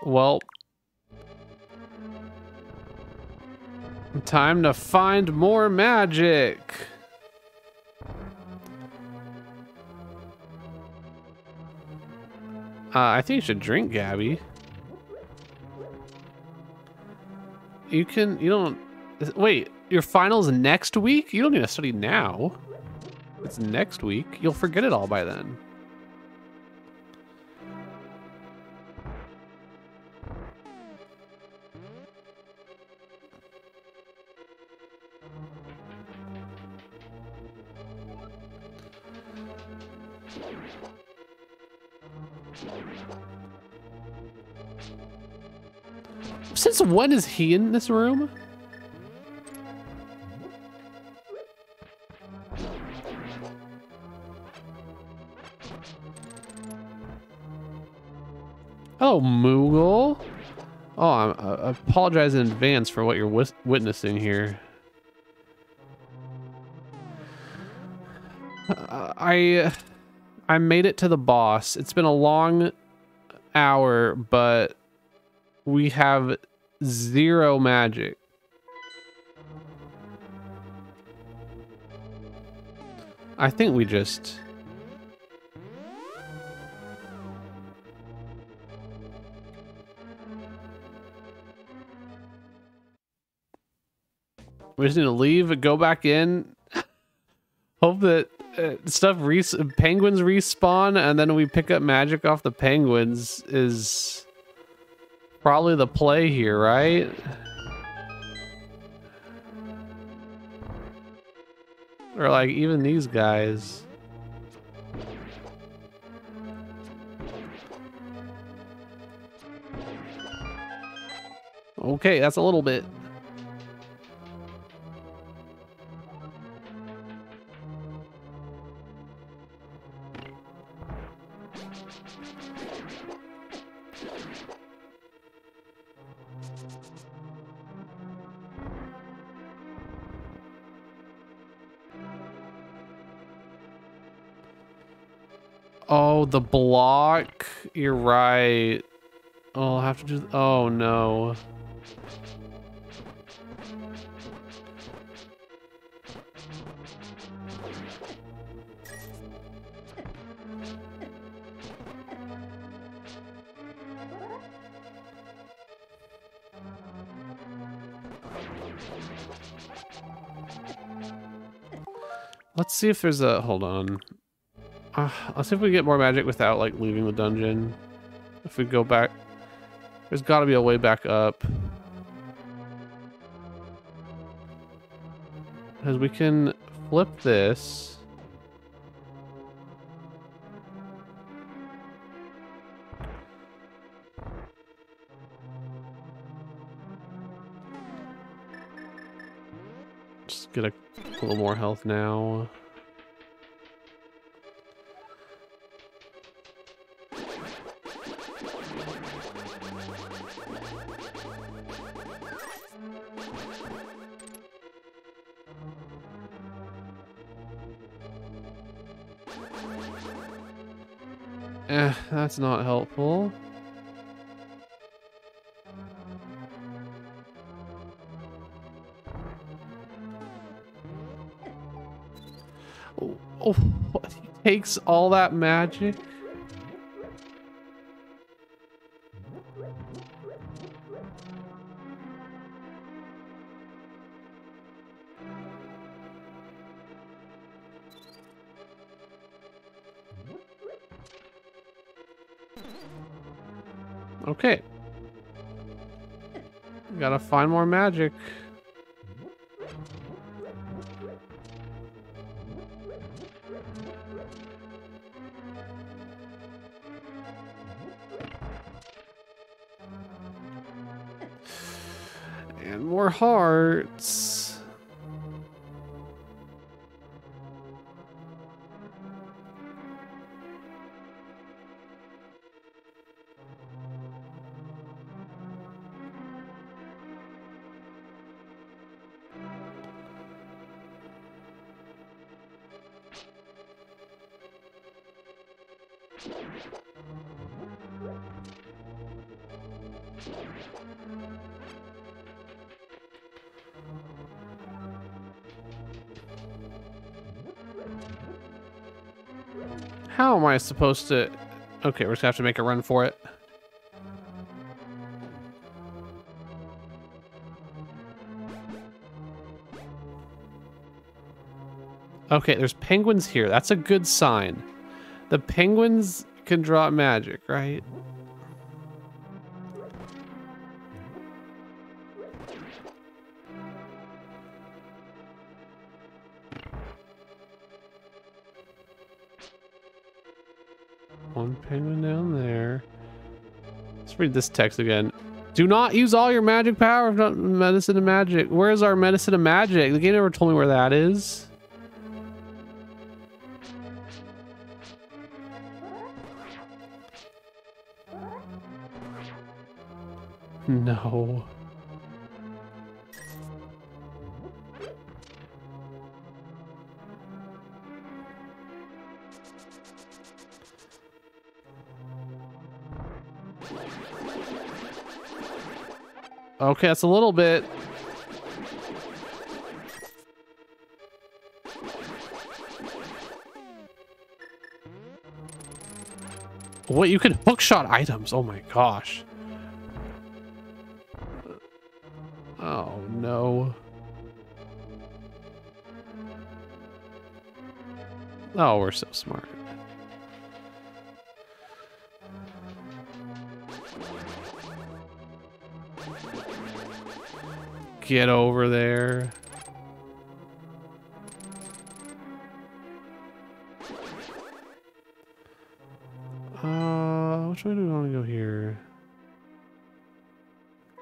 Well, time to find more magic. Uh, I think you should drink, Gabby. You can, you don't, is, wait, your final's next week? You don't need to study now. It's next week. You'll forget it all by then. Since when is he in this room? Hello, Moogle. Oh, I uh, apologize in advance for what you're w witnessing here. Uh, I uh, I made it to the boss. It's been a long hour, but we have zero magic. I think we just... We just need to leave, go back in, hope that uh, stuff res penguins respawn, and then we pick up magic off the penguins is... probably the play here, right? Or like even these guys. Okay, that's a little bit. Oh, the block. You're right. Oh, I'll have to do... Oh, no. Let's see if there's a... Hold on. Uh, let's see if we get more magic without like leaving the dungeon. If we go back, there's got to be a way back up. Because we can flip this. Just get a little more health now. Eh, that's not helpful. Oh, oh, he takes all that magic. Okay. Gotta find more magic. And more hearts. How am I supposed to Okay, we're just gonna have to make a run for it. Okay, there's penguins here. That's a good sign. The penguins can drop magic, right? One penguin down there. Let's read this text again. Do not use all your magic power if not medicine and magic. Where is our medicine and magic? The game never told me where that is. No. Okay, that's a little bit. Wait, you can hookshot items. Oh my gosh. Oh no. Oh, we're so smart. Get over there. Uh, which way do we want to go here?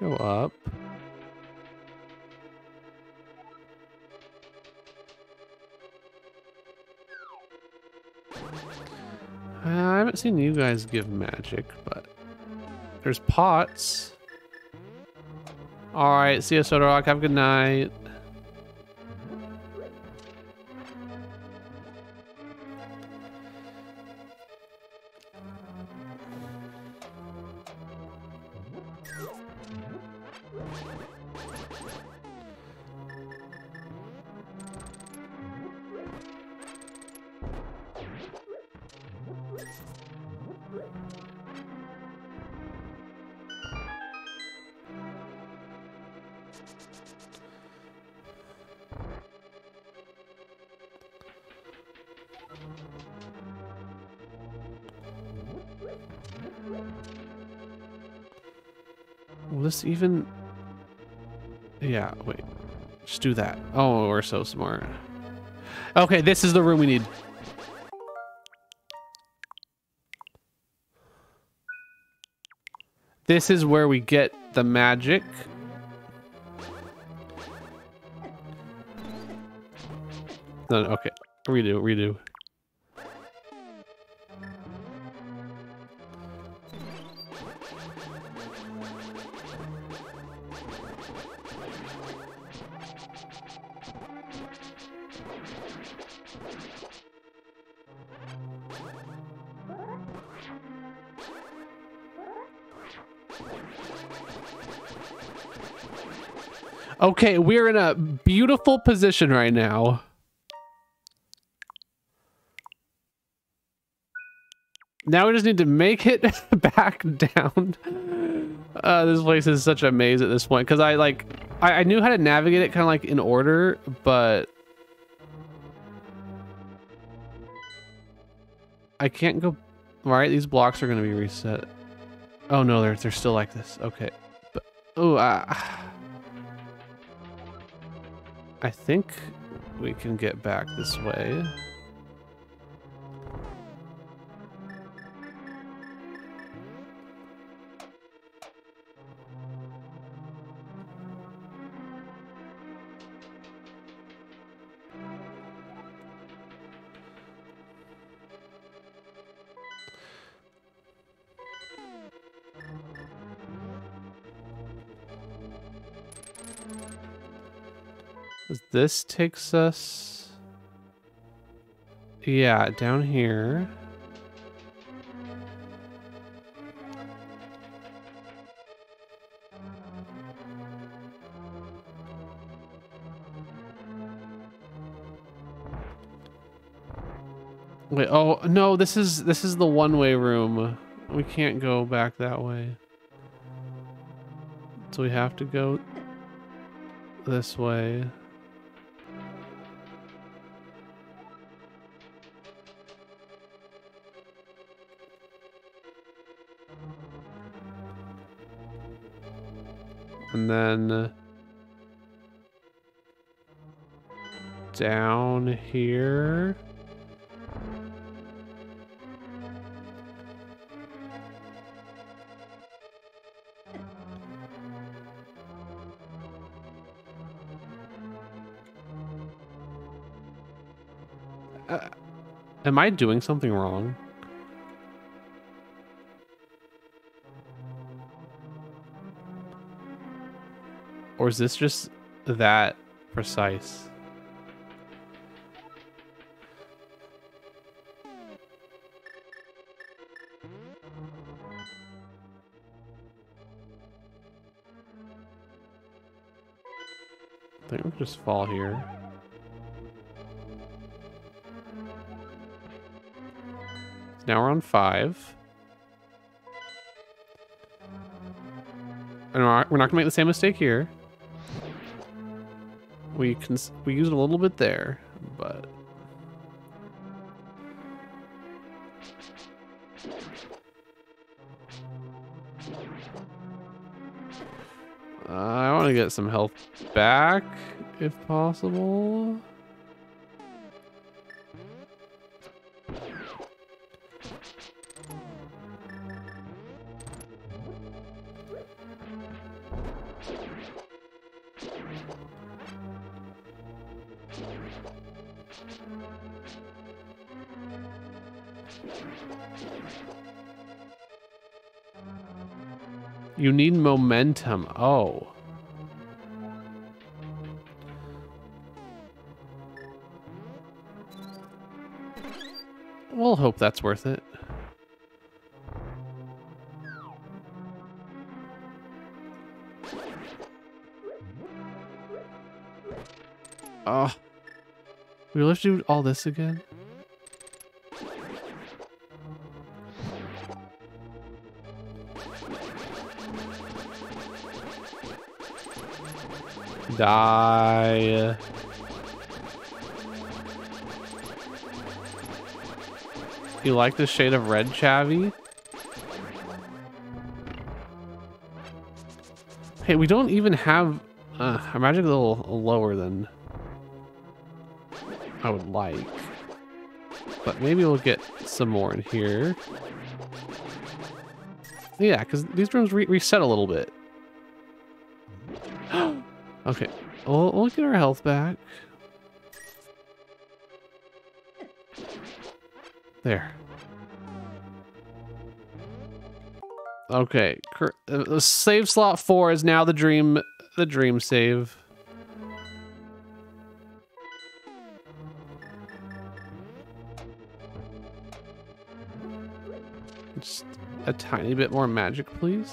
Go up. I haven't seen you guys give magic, but there's pots. All right, see you, Soda Rock. Have a good night. Even yeah, wait, just do that. Oh, we're so smart. Okay, this is the room we need. This is where we get the magic. No, no, okay, redo, redo. Okay, we're in a beautiful position right now. Now we just need to make it back down. Uh, this place is such a maze at this point because I like I, I knew how to navigate it kind of like in order, but I can't go. All right, these blocks are going to be reset. Oh no, they're they're still like this. Okay, but oh. Uh, I think we can get back this way. This takes us, yeah, down here. Wait, oh no, this is this is the one-way room. We can't go back that way. So we have to go this way. And then down here. Uh, am I doing something wrong? Or is this just that precise? I think we could just fall here. So now we're on five. And we're not gonna make the same mistake here. We can we used a little bit there, but uh, I want to get some health back if possible. You need momentum. Oh. We'll hope that's worth it. Oh. We really have to do all this again? Die. You like the shade of red, Chavi? Hey, we don't even have... Uh, our magic is a little lower than I would like. But maybe we'll get some more in here. Yeah, because these rooms re reset a little bit. Okay, we'll, we'll get our health back. There. Okay, save slot four is now the dream, the dream save. Just a tiny bit more magic, please.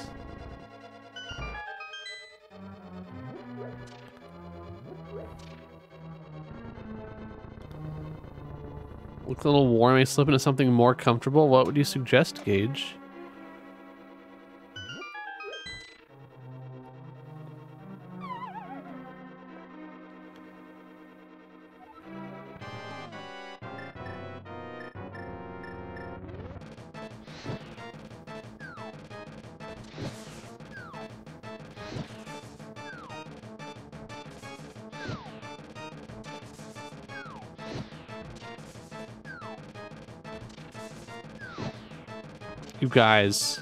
Looks a little warm. I slip into something more comfortable. What would you suggest, Gage? You guys.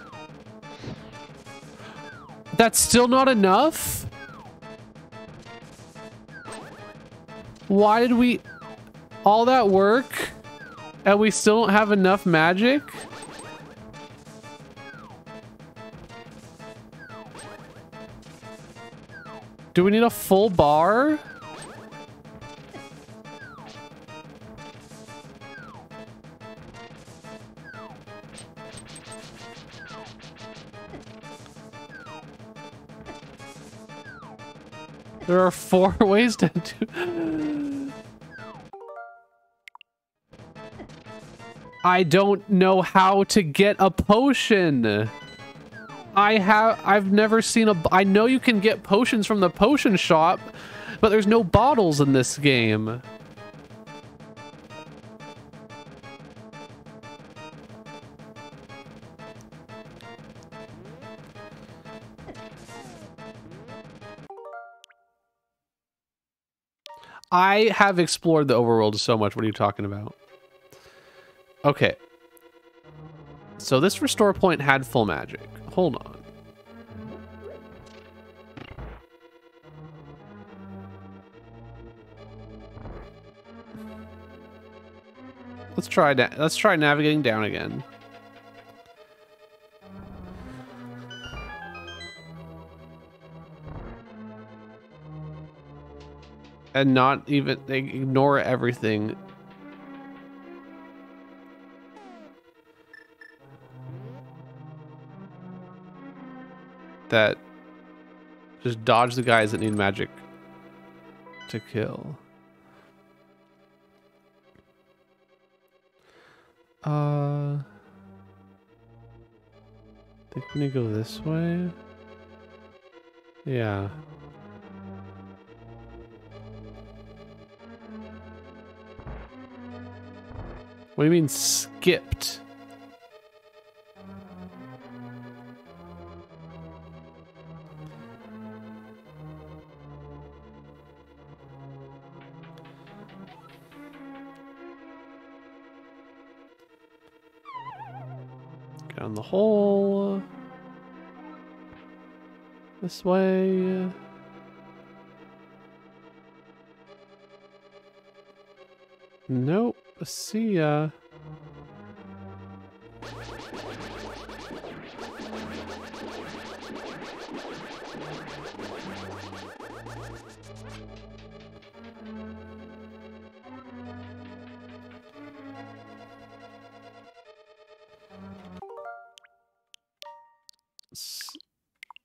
That's still not enough? Why did we... All that work? And we still don't have enough magic? Do we need a full bar? There are four ways to do. I don't know how to get a potion. I have, I've never seen a, I know you can get potions from the potion shop, but there's no bottles in this game. I have explored the overworld so much. What are you talking about? Okay. So this restore point had full magic. Hold on. Let's try that. Let's try navigating down again. And not even, they ignore everything. That just dodge the guys that need magic to kill. Uh, I think we need to go this way. Yeah. What do you mean skipped? Get on the hole. This way. Nope. See ya.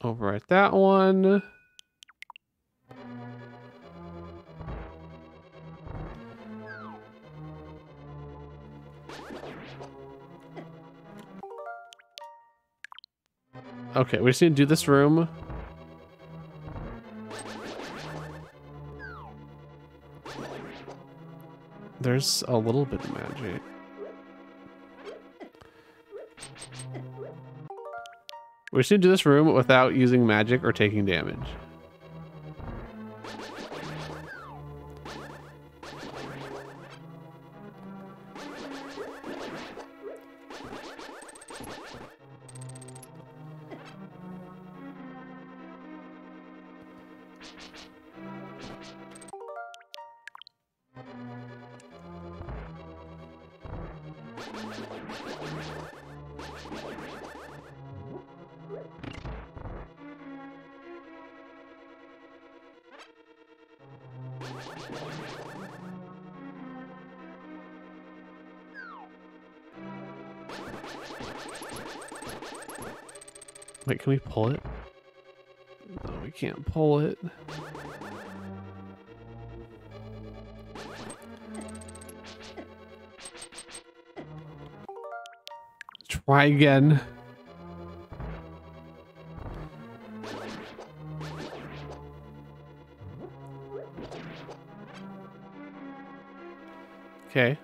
Overwrite that one. Okay, we just need to do this room. There's a little bit of magic. We just need to do this room without using magic or taking damage. Wait, can we pull it? No, we can't pull it. Try again. Okay.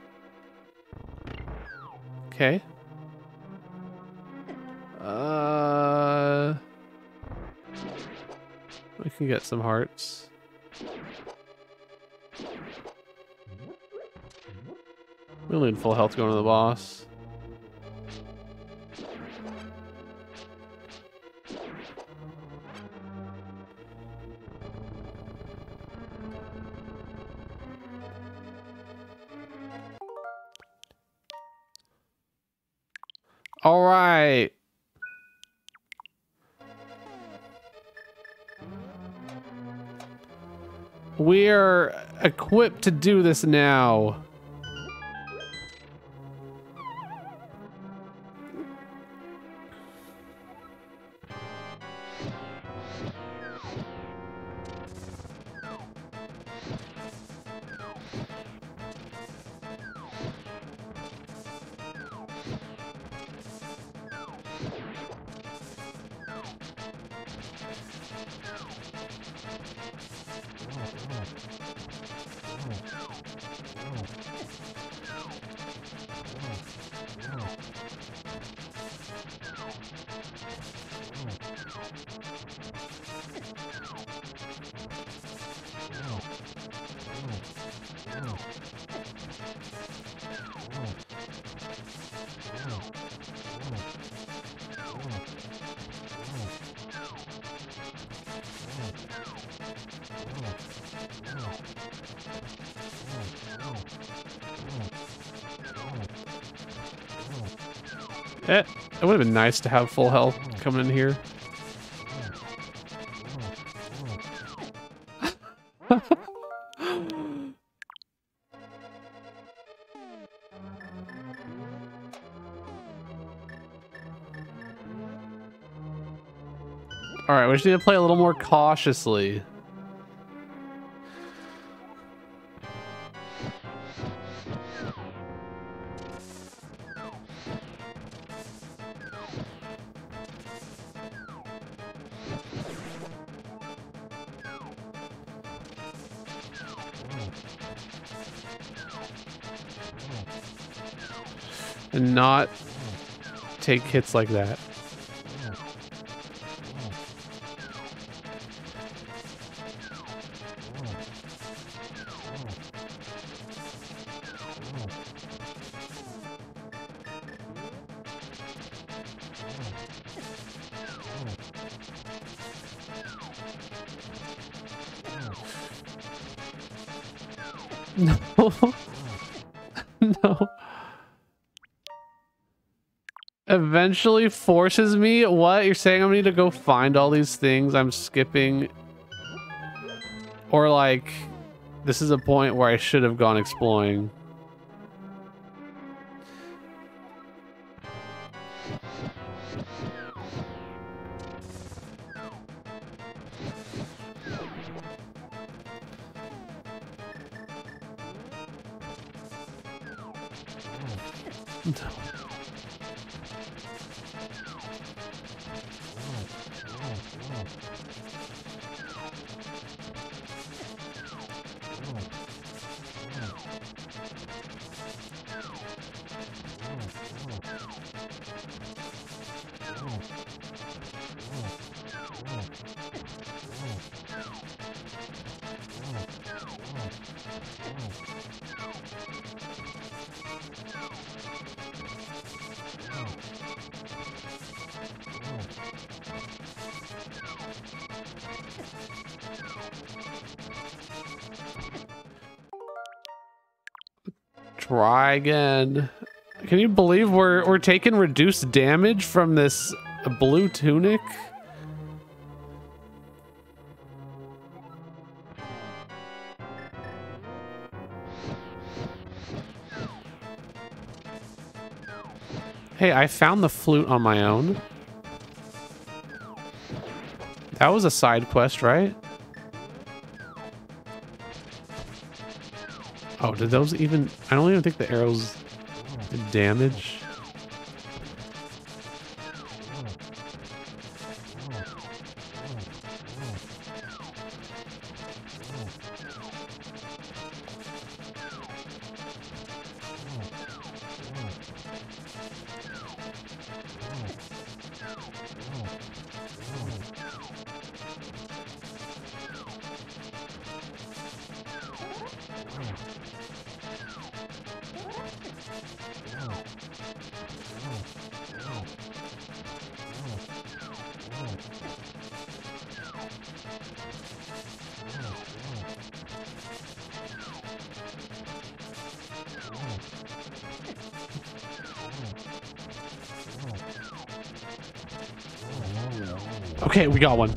Okay. Uh, we can get some hearts. We'll need full health going to the boss. All right. We're equipped to do this now. It would have been nice to have full health coming in here. All right, we just need to play a little more cautiously. And not take hits like that. No. No. Eventually forces me? What? You're saying I'm gonna need to go find all these things I'm skipping? Or like, this is a point where I should have gone exploring. Try again. Can you believe we're we're taking reduced damage from this blue tunic? Hey, I found the flute on my own. That was a side quest, right? Oh, did those even... I don't even think the arrows did damage. Okay, we got one.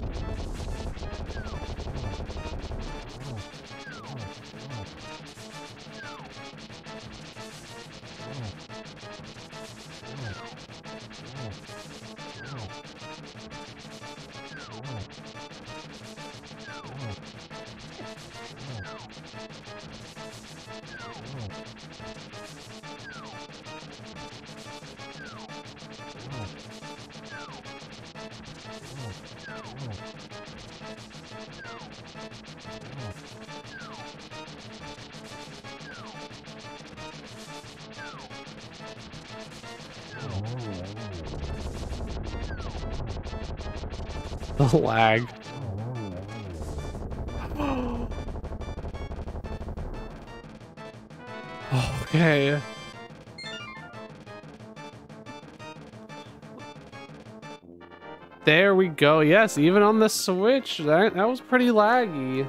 Oh. The lag. Okay. There we go. Yes, even on the Switch, that, that was pretty laggy.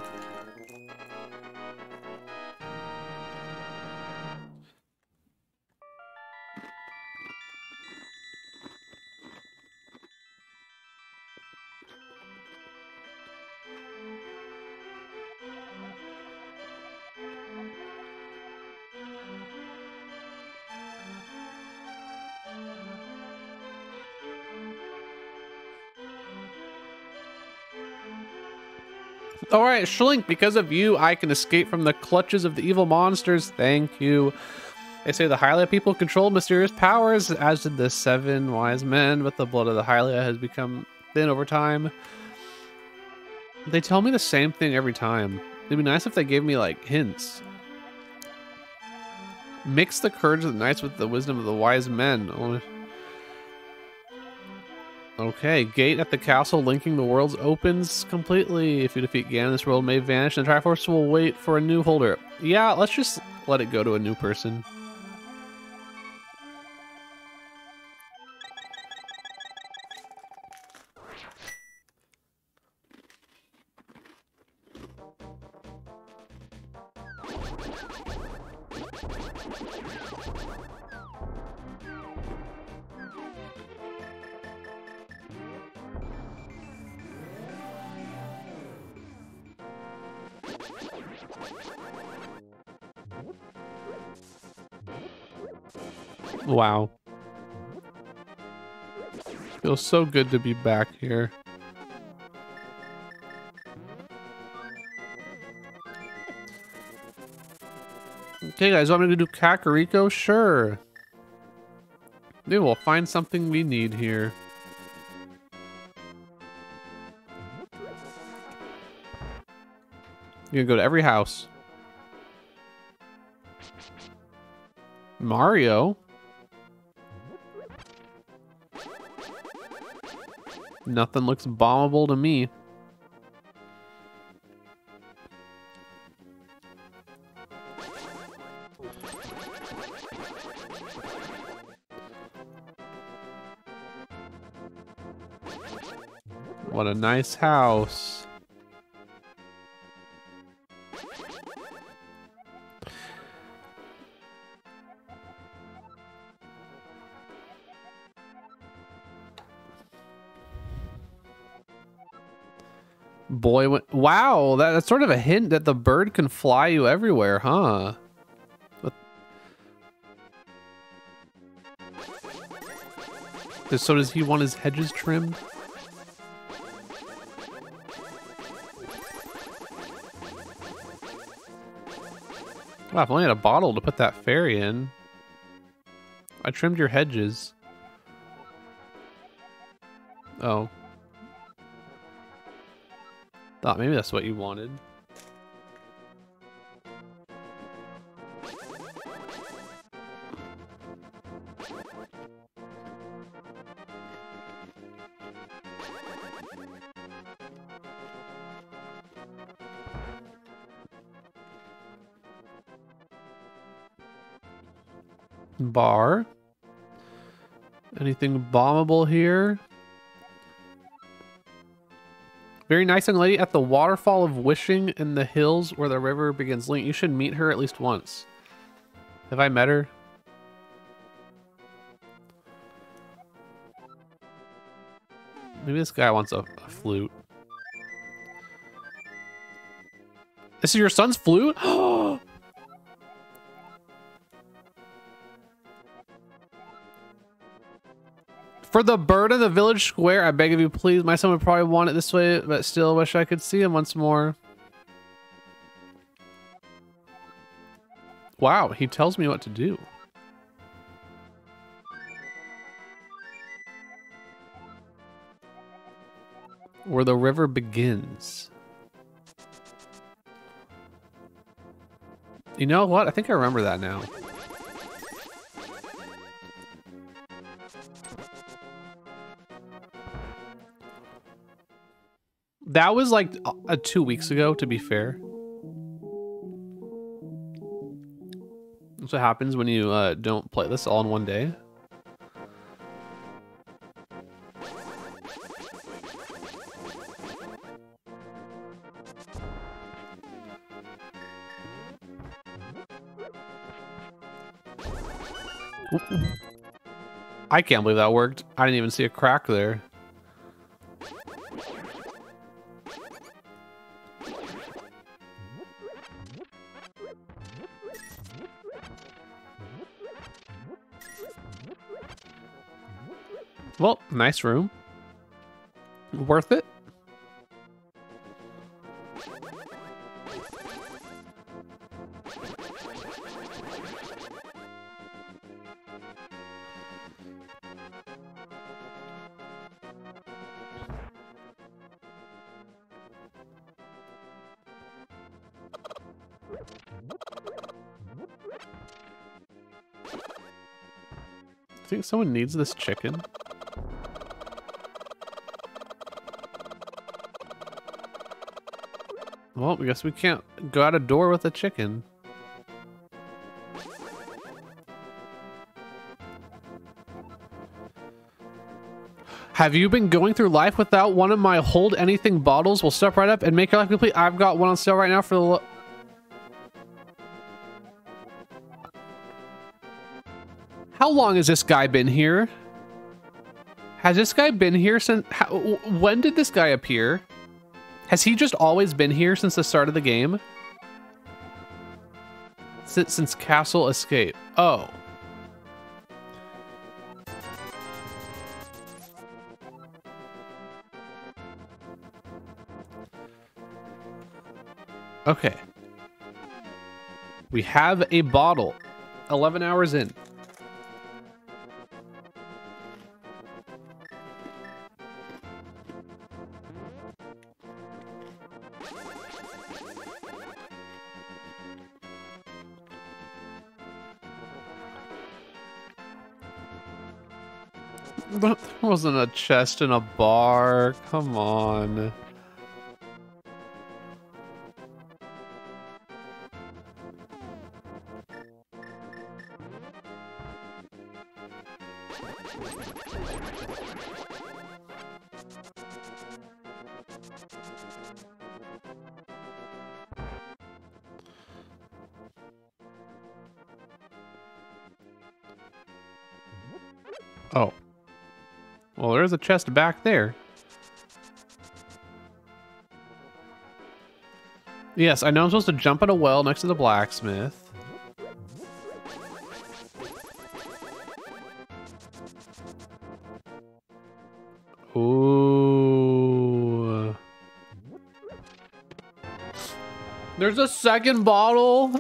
All right, Schlink, because of you, I can escape from the clutches of the evil monsters. Thank you. They say the Hylia people control mysterious powers, as did the seven wise men, but the blood of the Hylia has become thin over time. They tell me the same thing every time. It'd be nice if they gave me, like, hints. Mix the courage of the knights with the wisdom of the wise men. Okay, gate at the castle linking the worlds opens completely. If you defeat Ganon, this world may vanish, and the Triforce will wait for a new holder. Yeah, let's just let it go to a new person. Wow. Feels so good to be back here. Okay guys, want me to do Kakariko? Sure. Dude, we'll find something we need here. You can go to every house. Mario? Nothing looks bombable to me. What a nice house. Boy, went, wow, that, that's sort of a hint that the bird can fly you everywhere, huh? But, so does he want his hedges trimmed? Wow, if I only had a bottle to put that fairy in. I trimmed your hedges. Oh. Thought maybe that's what you wanted. Bar. Anything bombable here? Very nice young lady at the waterfall of wishing in the hills where the river begins link. You should meet her at least once. Have I met her? Maybe this guy wants a, a flute. This is your son's flute? Oh! For the bird of the village square, I beg of you, please. My son would probably want it this way, but still wish I could see him once more. Wow, he tells me what to do. Where the river begins. You know what? I think I remember that now. that was like a two weeks ago, to be fair. That's what happens when you uh, don't play this all in one day. I can't believe that worked. I didn't even see a crack there. Well, nice room. Worth it. I think someone needs this chicken. Well, I guess we can't go out a door with a chicken. Have you been going through life without one of my hold anything bottles? We'll step right up and make your life complete. I've got one on sale right now for the lo- How long has this guy been here? Has this guy been here since... How, when did this guy appear? Has he just always been here since the start of the game? Since, since Castle Escape. Oh. Okay. We have a bottle. eleven hours in. There wasn't a chest in a bar. Come on. Oh. Well, there's a chest back there. Yes, I know I'm supposed to jump in a well next to the blacksmith. Ooh. There's a second bottle.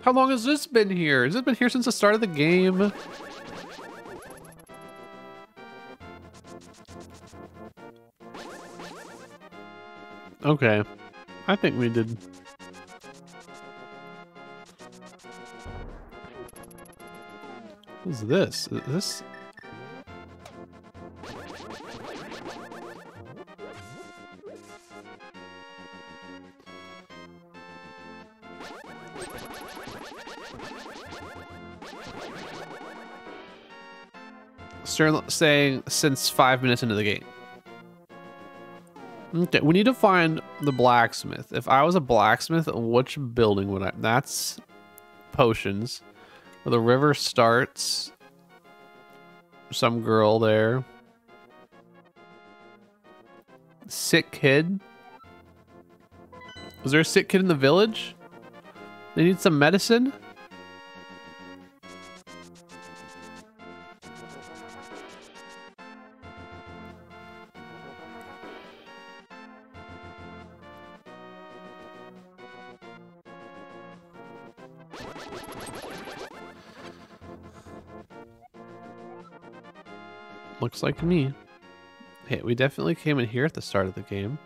How long has this been here? Has it been here since the start of the game? Okay. I think we did. What is this? Is this? Saying since five minutes into the game. Okay, we need to find the blacksmith. If I was a blacksmith, which building would I? That's potions. The river starts. Some girl there. Sick kid. Was there a sick kid in the village? They need some medicine. Looks like me. Wait, we definitely came in here at the start of the game.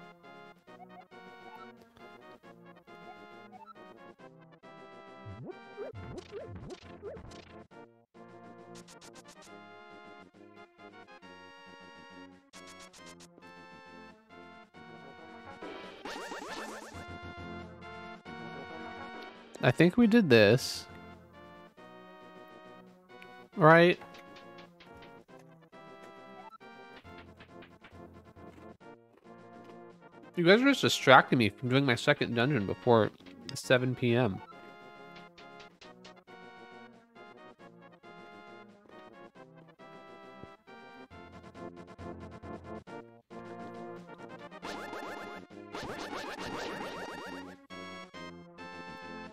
I think we did this. Right? You guys are just distracting me from doing my second dungeon before seven P M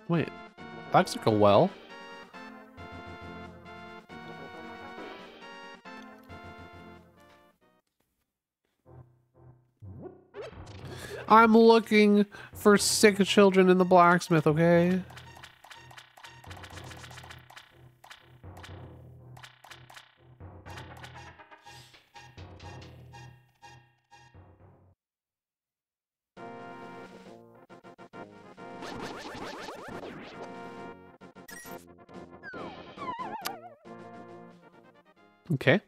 Wait, that's like a well. I'm looking for sick children in the blacksmith, okay? Okay.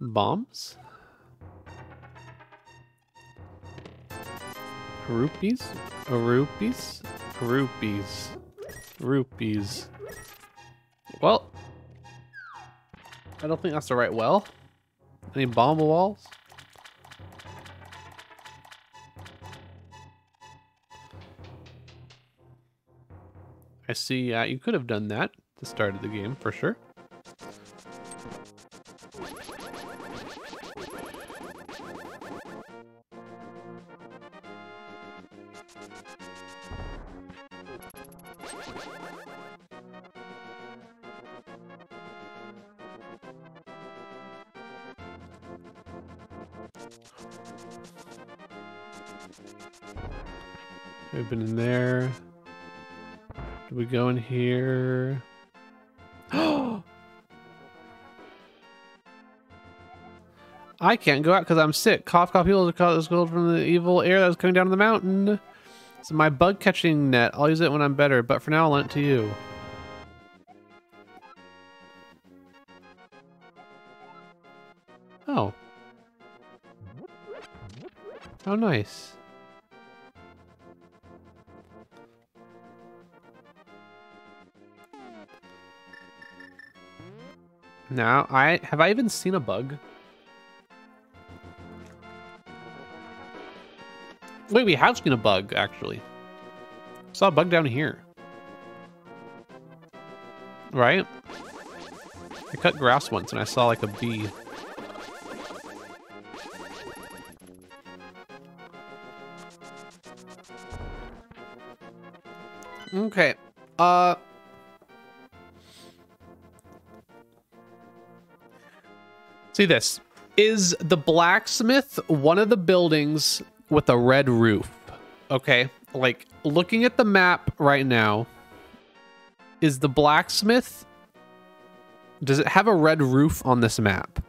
Bombs. Rupees, rupees, rupees, rupees. Well, I don't think that's the right well. Any bomb walls? I see, uh, you could have done that at the start of the game for sure. We've been in there. Did we go in here? Oh! I can't go out because I'm sick. Cough, cough, people caught this gold from the evil air that was coming down the mountain. It's my bug catching net. I'll use it when I'm better, but for now, I'll lend it to you. Oh. How nice. Now, I have I even seen a bug? Wait, we have seen a bug, actually. Saw a bug down here. Right? I cut grass once and I saw like a bee. Okay. Uh... See this. Is the blacksmith one of the buildings with a red roof? Okay, like looking at the map right now, is the blacksmith, does it have a red roof on this map?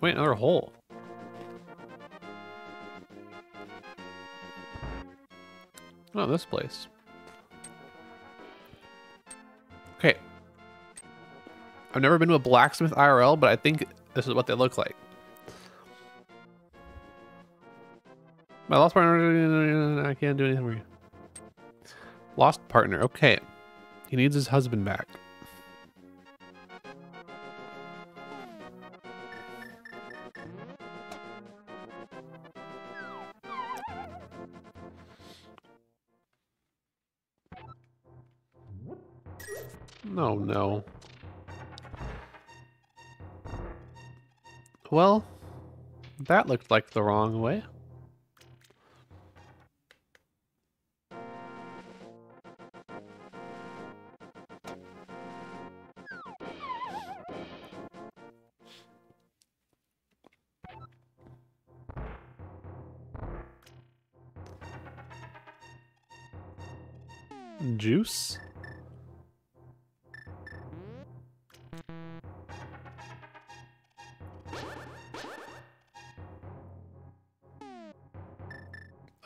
Wait, another hole. Oh, this place. Okay. I've never been to a blacksmith I R L, but I think this is what they look like. My lost partner, I can't do anything for you. Lost partner, okay. He needs his husband back. No, no. Well, that looked like the wrong way. juice?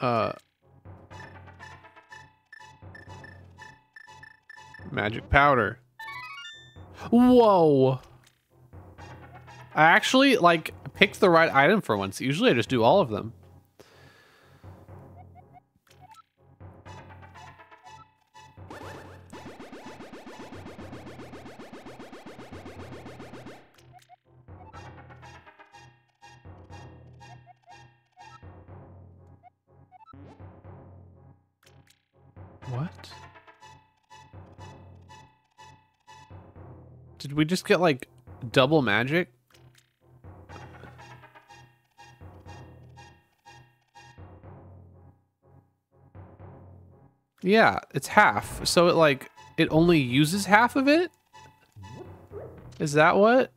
Uh, magic powder. Whoa! I actually, like, picked the right item for once. Usually I just do all of them. What? Did we just get, like, double magic? Yeah, it's half. So it, like, it only uses half of it? Is that what?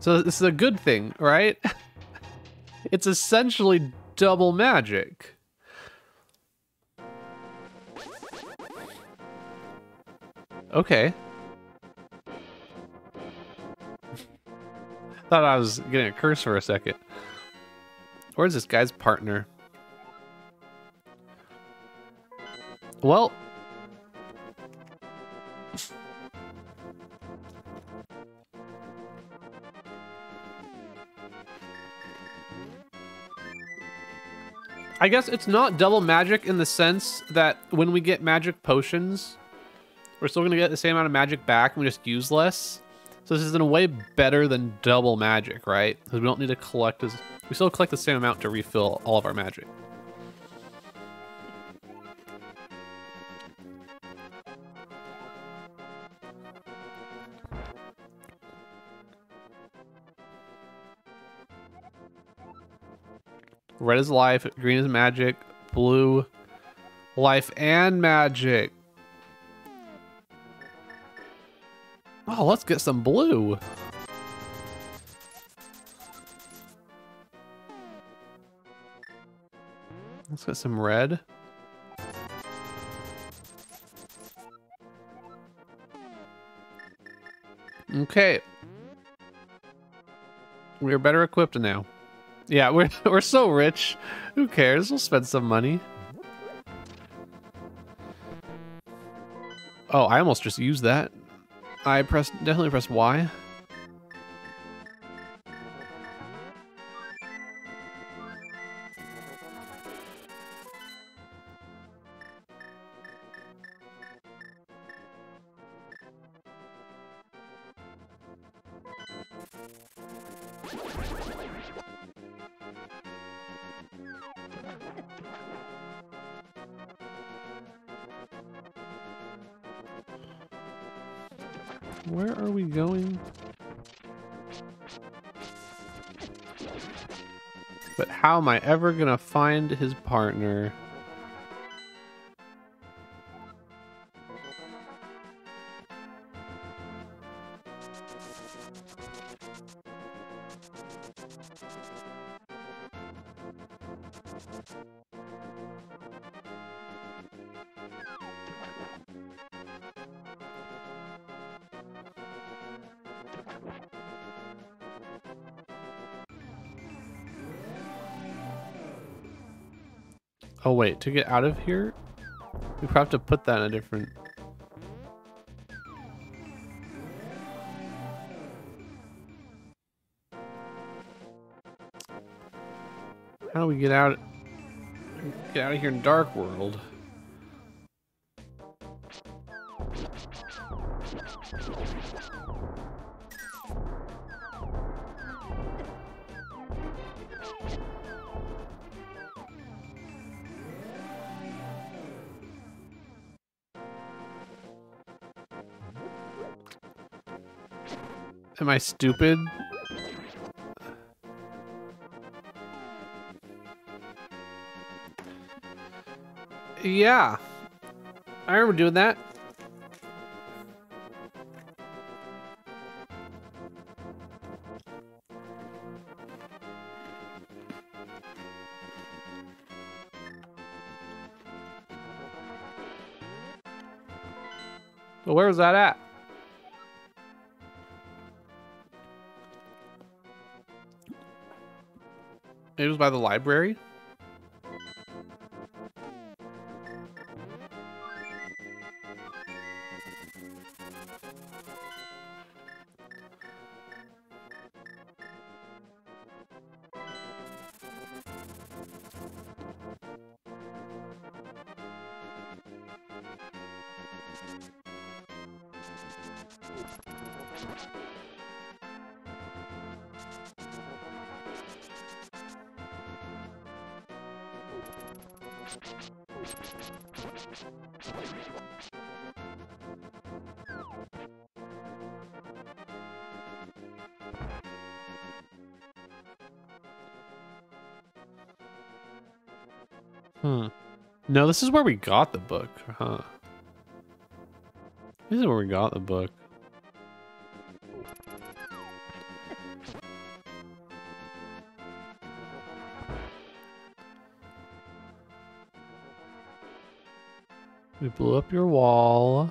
So this is a good thing, right? It's essentially double magic. Okay. Thought I was getting a curse for a second. Where's this guy's partner? Well. I guess it's not double magic in the sense that when we get magic potions, we're still going to get the same amount of magic back, and we just use less. So this is in a way better than double magic, right? Because we don't need to collect as... We still collect the same amount to refill all of our magic. Red is life, green is magic, blue, life and magic. Oh, let's get some blue. Let's get some red. Okay. We're better equipped now. Yeah, we're we're so rich. Who cares? We'll spend some money. Oh, I almost just used that. I press definitely press Y. Where are we going? But how am I ever gonna find his partner? Oh wait, to get out of here, we have to put that in a different... How do we get out? Get out of here in Dark World. Am I stupid? Yeah. I remember doing that. Well, where was that at? It was by the library? Hmm. No, this is where we got the book, huh? This is where we got the book. We blew up your wall.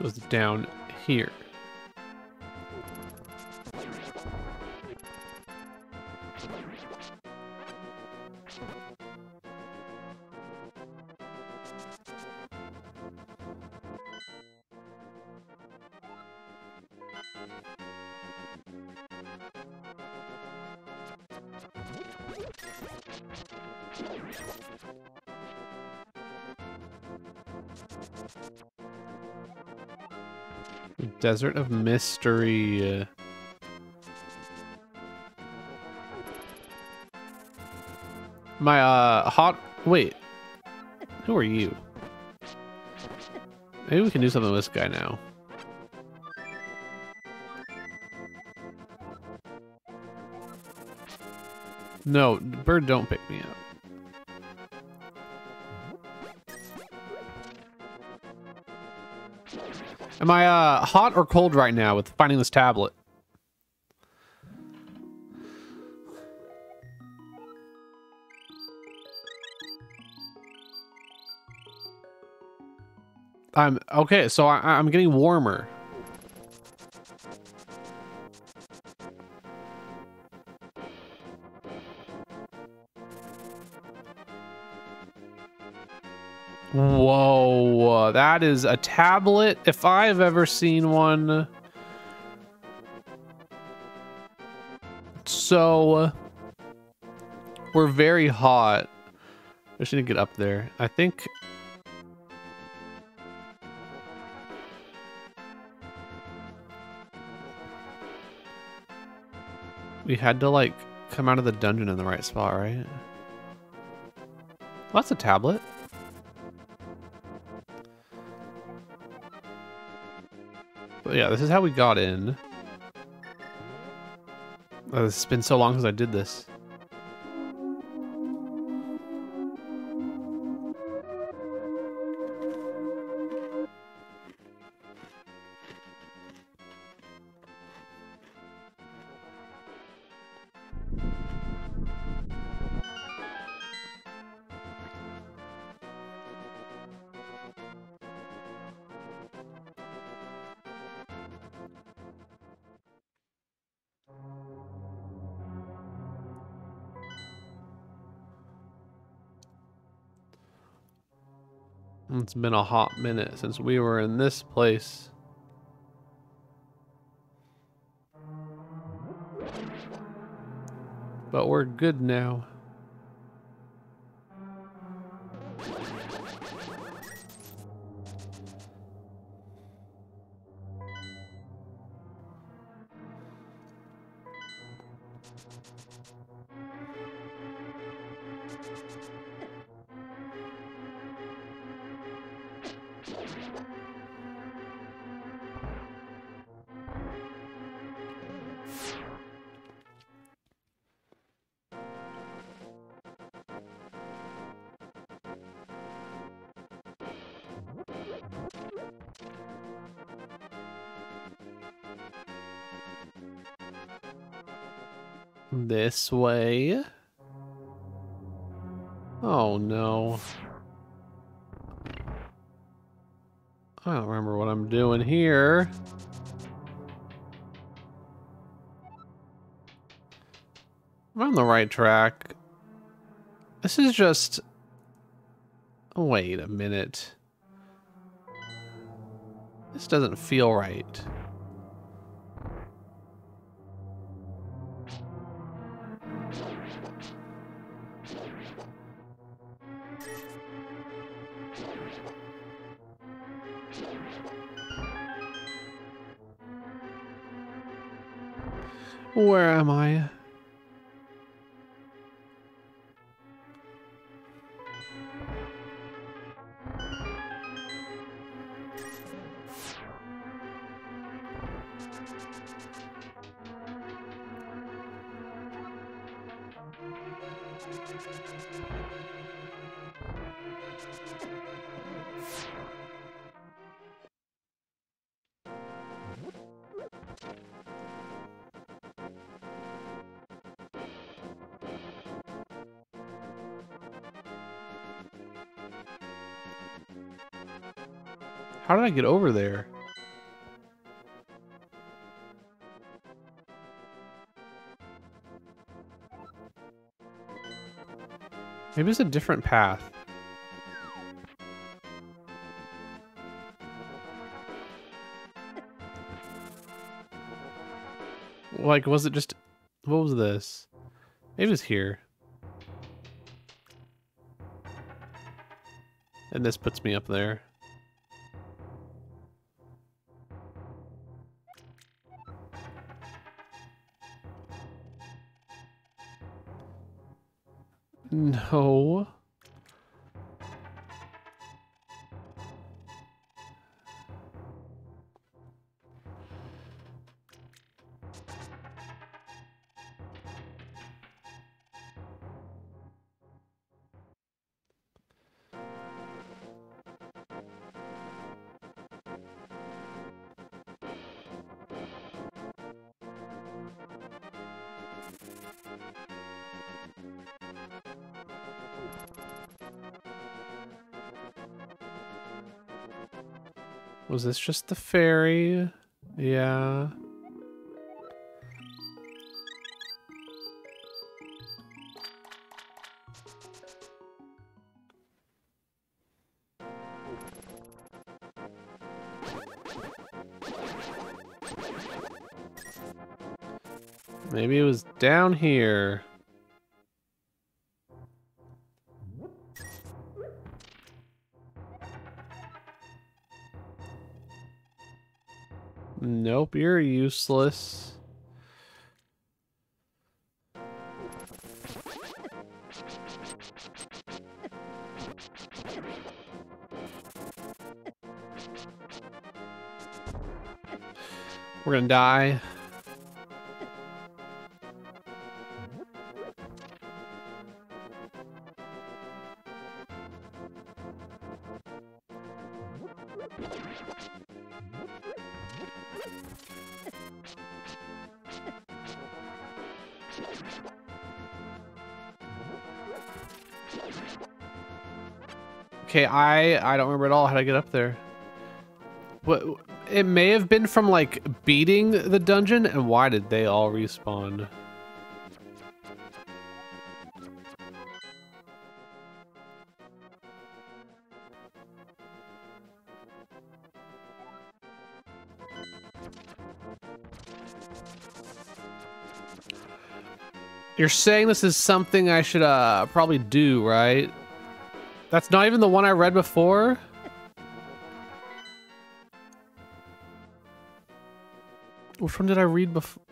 Goes down here. Desert of Mystery. My, uh, hot... Wait. Who are you? Maybe we can do something with this guy now. No, bird, don't pick me up. Am I uh, hot or cold right now with finding this tablet? I'm okay, so I, I'm getting warmer. Whoa, that is a tablet if I've ever seen one. So we're very hot. I just need to get up there. I think we had to like come out of the dungeon in the right spot, right? Well, that's a tablet. Yeah, this is how we got in. Oh, it's been so long since I did this. It's been a hot minute since we were in this place. But we're good now. This way. Oh no. I don't remember what I'm doing here. I'm on the right track. This is just... Wait a minute. This doesn't feel right. Where am I? How did I get over there? Maybe it's a different path. Like, was it just... What was this? Maybe it's here. And this puts me up there. No. Was this just the fairy? Yeah. Maybe it was down here. Nope, you're useless. We're gonna die. Okay, I I don't remember at all how to get up there. What, it may have been from like beating the dungeon, and why did they all respawn? You're saying this is something I should uh probably do, right? That's not even the one I read before? Which one did I read before?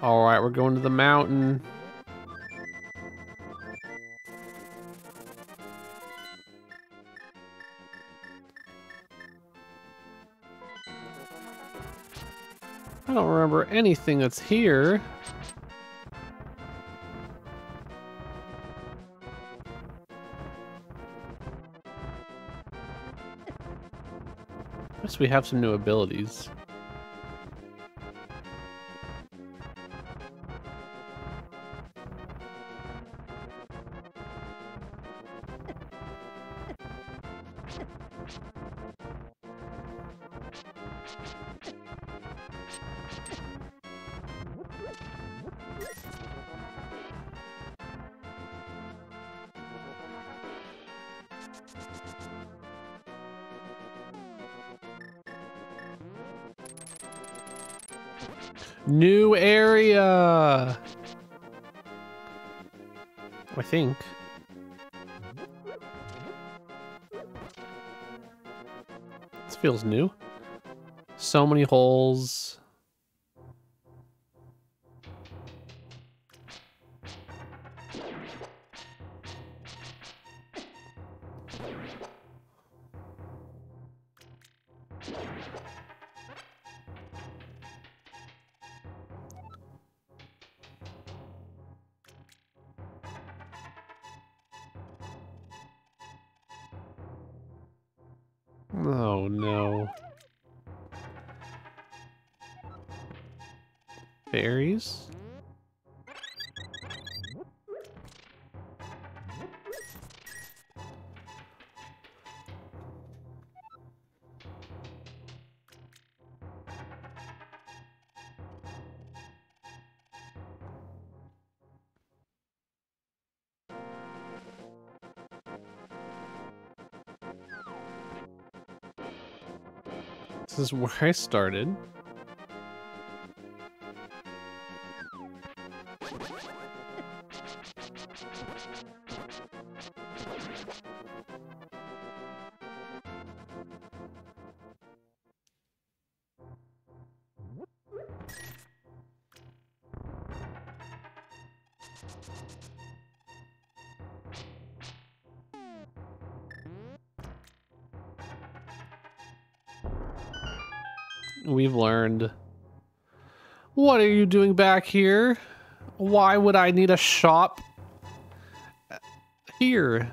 All right, we're going to the mountain. I don't remember anything that's here. Yes, we have some new abilities. New area, I think. This feels new. So many holes. Oh no. Berries? This is where I started. We've learned. What are you doing back here? Why would I need a shop here?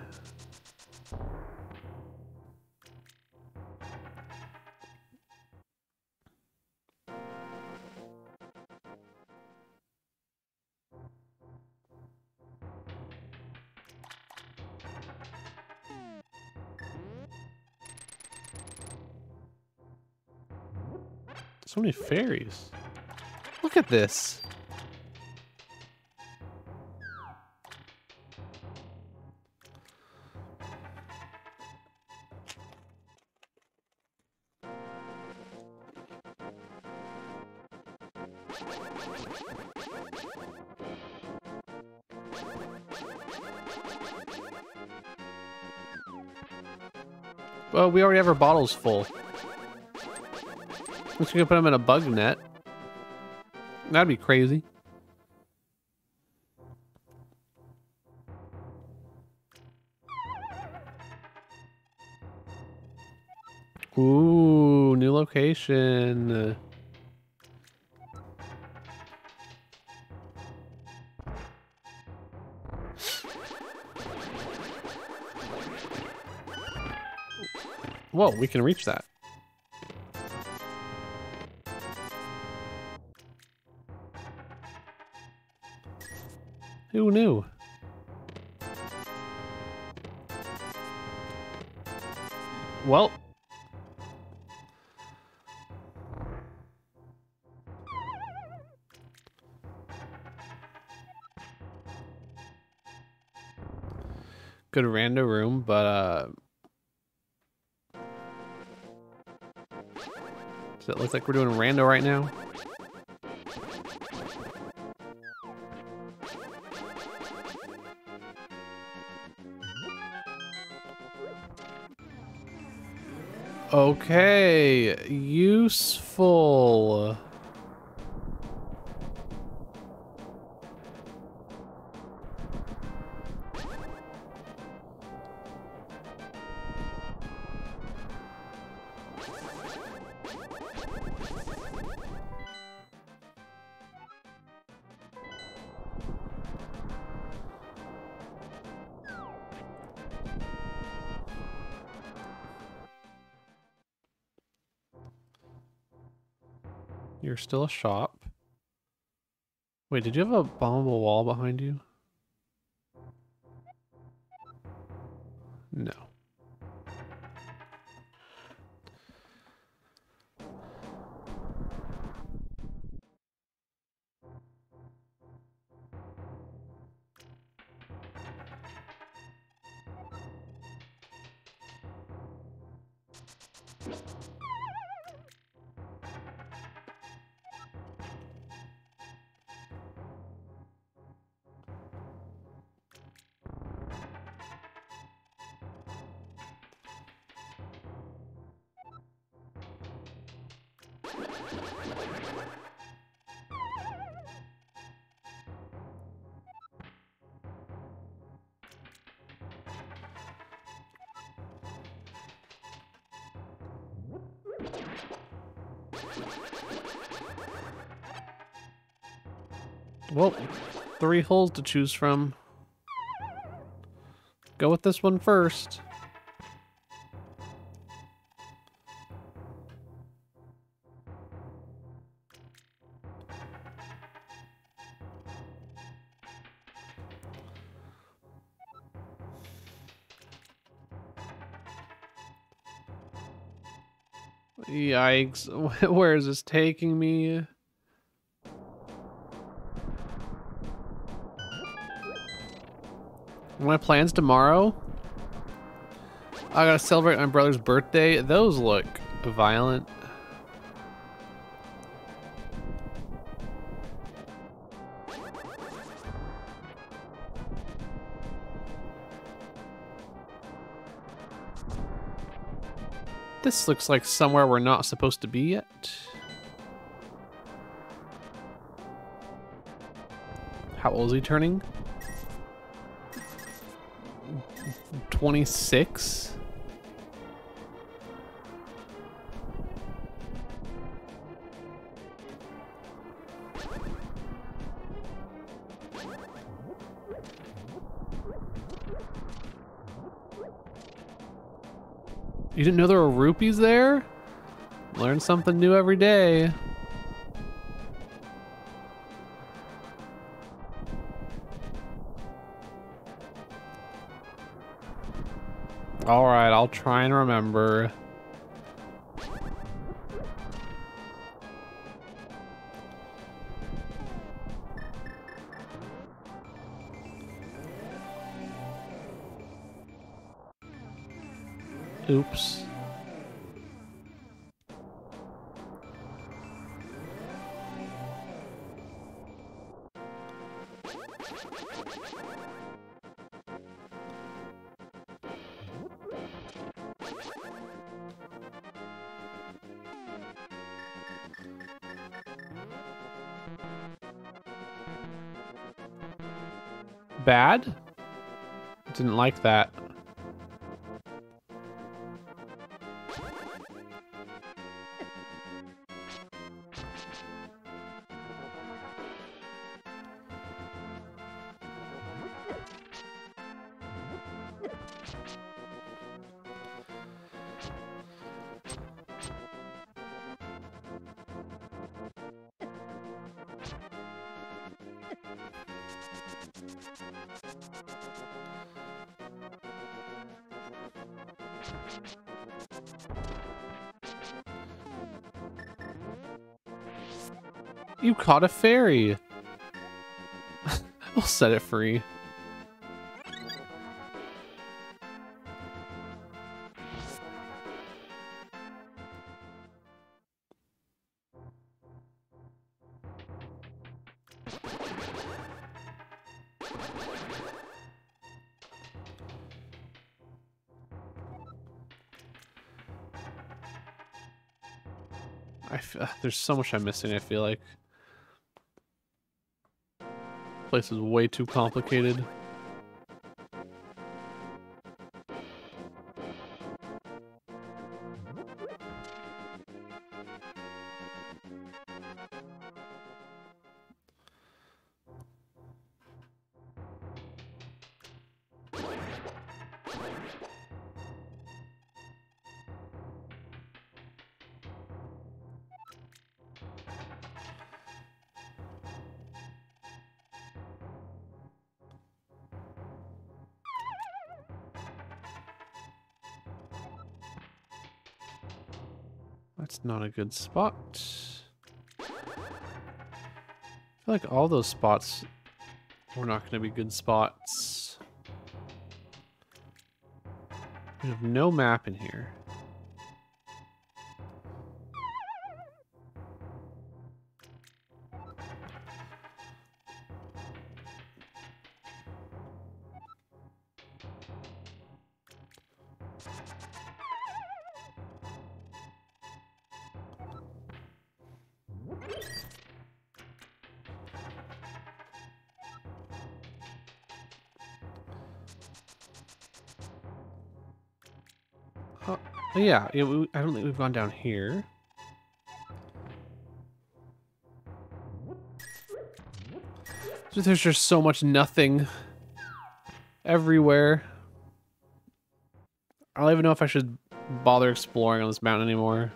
So many fairies. Look at this. Well, we already have our bottles full. I'm just gonna put them in a bug net. That'd be crazy. Ooh, new location. Whoa, we can reach that. Who knew? Well. Good random room, but uh does it look like we're doing rando right now? Okay, useful. You're still a shop. Wait, did you have a bombable wall behind you? No. Well, three holes to choose from. Go with this one first. Yikes, where is this taking me? My plans tomorrow? I gotta celebrate my brother's birthday. Those look violent. This looks like somewhere we're not supposed to be yet. How old is he turning? twenty-six? You didn't know there were rupees there? Learn something new every day. All right, I'll try and remember. Oops. Bad? Didn't like that. You caught a fairy. We'll set it free. I f uh, there's so much I'm missing, I feel like. This place is way too complicated. That's not a good spot. I feel like all those spots were not going to be good spots. We have no map in here. Yeah, I don't think we've gone down here. There's just so much nothing everywhere. I don't even know if I should bother exploring on this mountain anymore.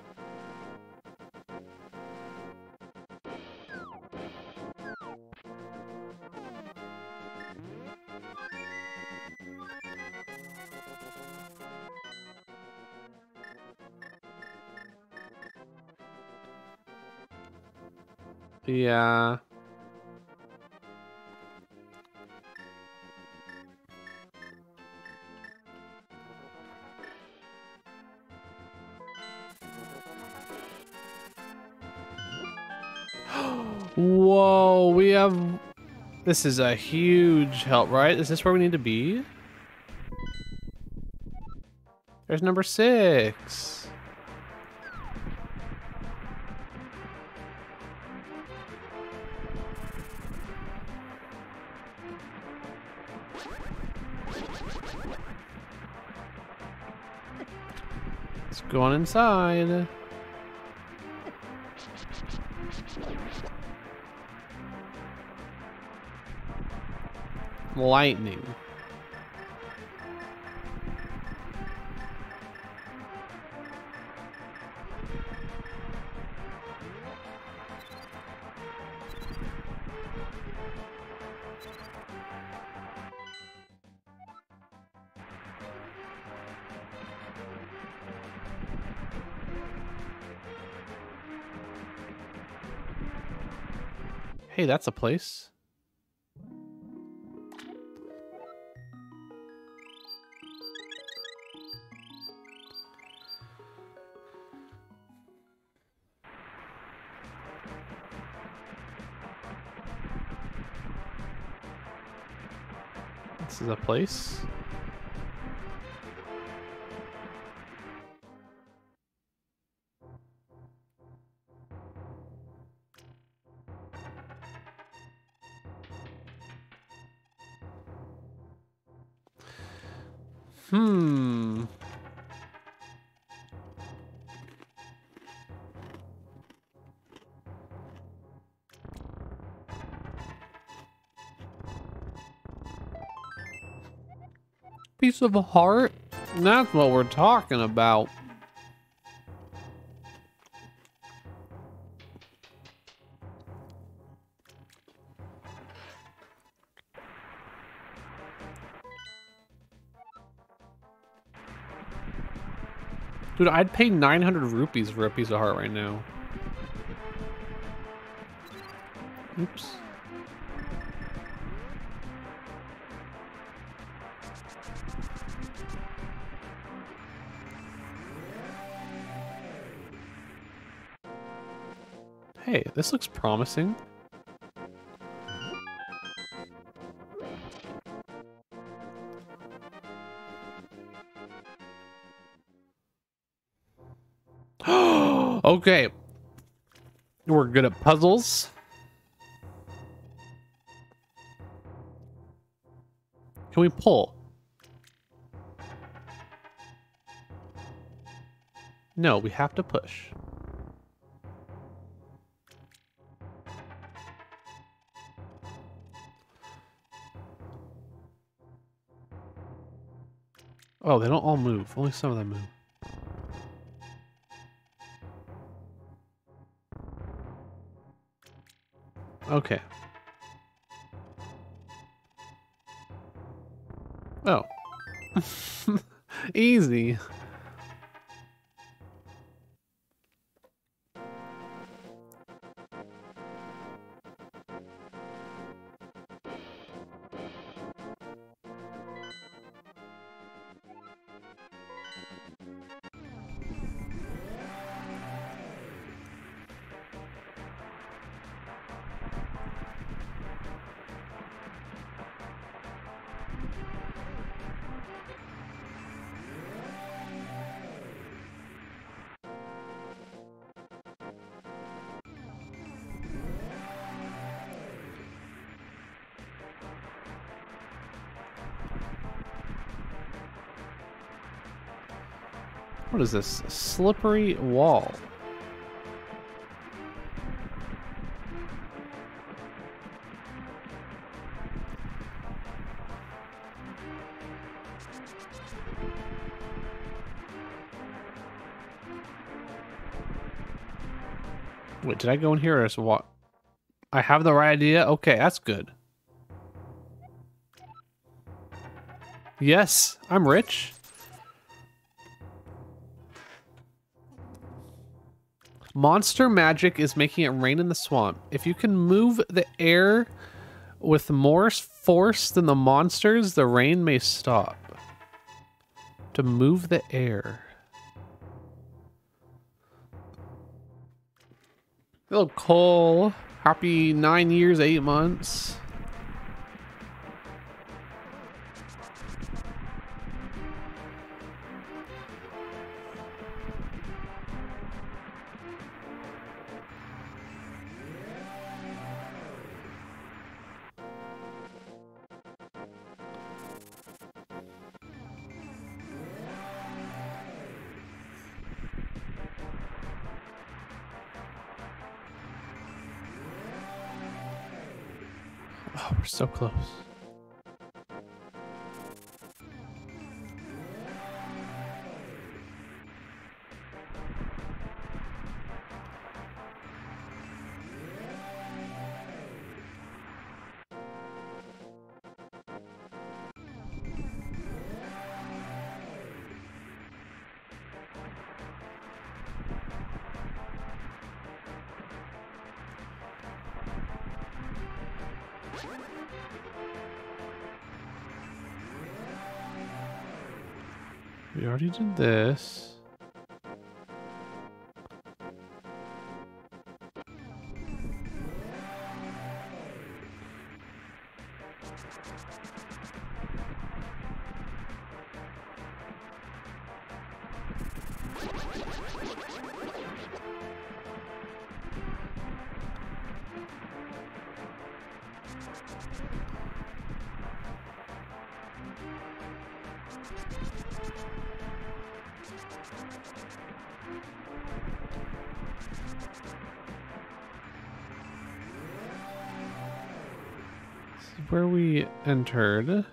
Yeah. Whoa, we have... This is a huge help, right? Is this where we need to be? There's number six. Go on inside. Lightning. Hey, that's a place. This is a place. Hmm. Piece of heart? That's what we're talking about. Dude, I'd pay nine hundred rupees for a piece of heart right now. Oops. Hey, this looks promising. Okay, we're good at puzzles. Can we pull? No, we have to push. Oh, they don't all move. Only some of them move. Okay. Oh. Easy. What is this? A slippery wall. Wait, did I go in here or just walk? I have the right idea? Okay, that's good. Yes, I'm rich. Monster magic is making it rain in the swamp. If you can move the air with more force than the monsters, the rain may stop. To move the air. Hello, Cole. Happy nine years, eight months. So close. We already did this. Where we entered.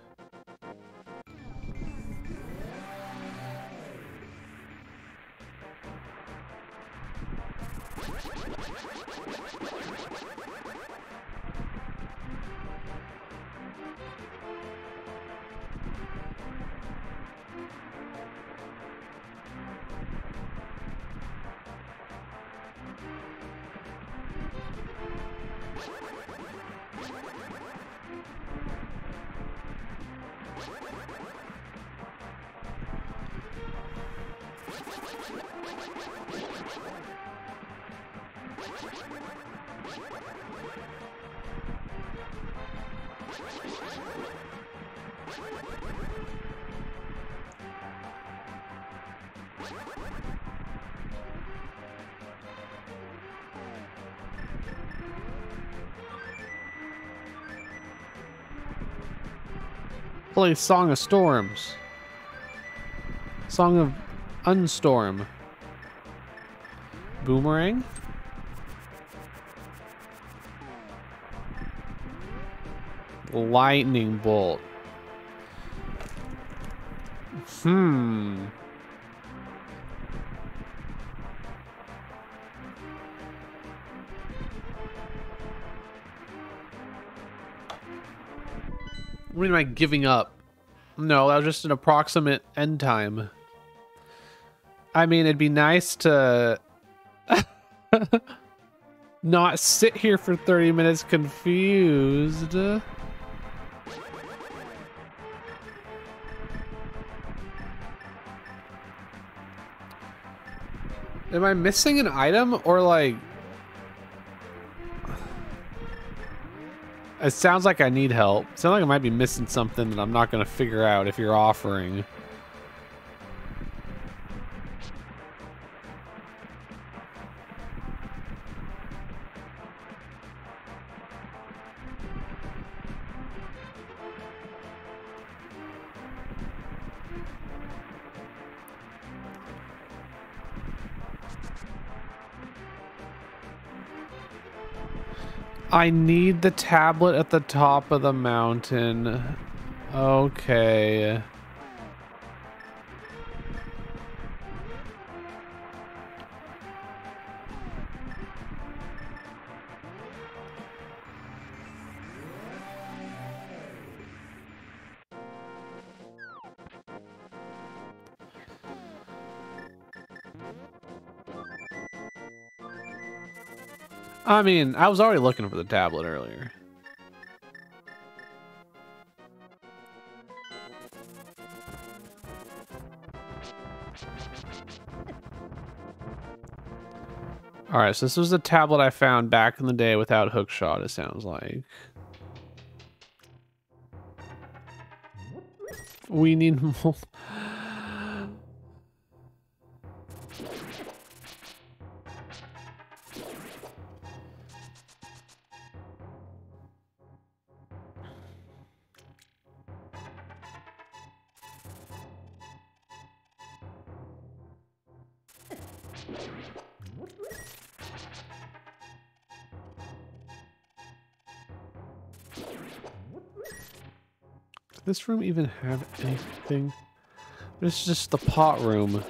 Play Song of Storms. Song of Unstorm. Boomerang? Lightning bolt. Hmm. What am I giving up? No, that was just an approximate end time. I mean, it'd be nice to not sit here for thirty minutes confused. Am I missing an item or like... It sounds like I need help. It sounds like I might be missing something that I'm not going to figure out if you're offering. I need the tablet at the top of the mountain. Okay. I mean, I was already looking for the tablet earlier. All right, so this was the tablet I found back in the day without hookshot, it sounds like. We need more. This room even have anything? This is just the pot room.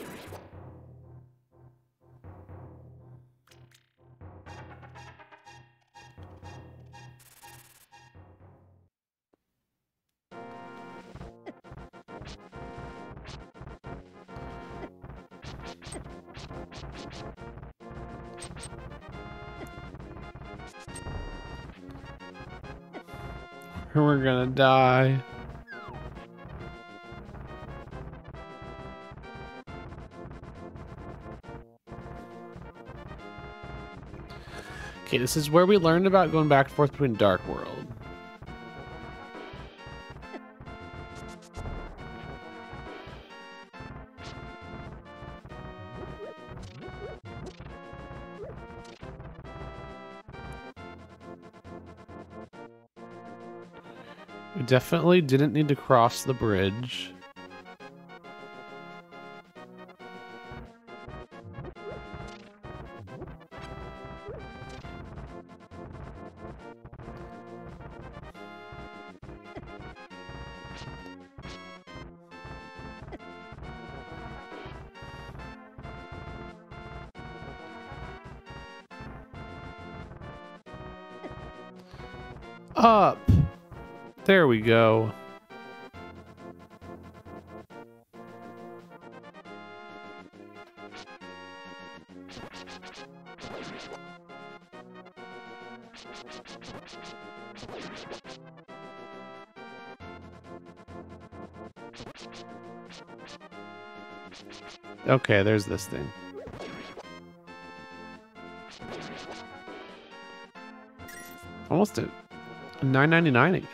We're gonna die. Okay, this is where we learned about going back and forth between Dark World. We definitely didn't need to cross the bridge. Up. There we go. Okay, there's this thing. Almost a nine ninety-nine again.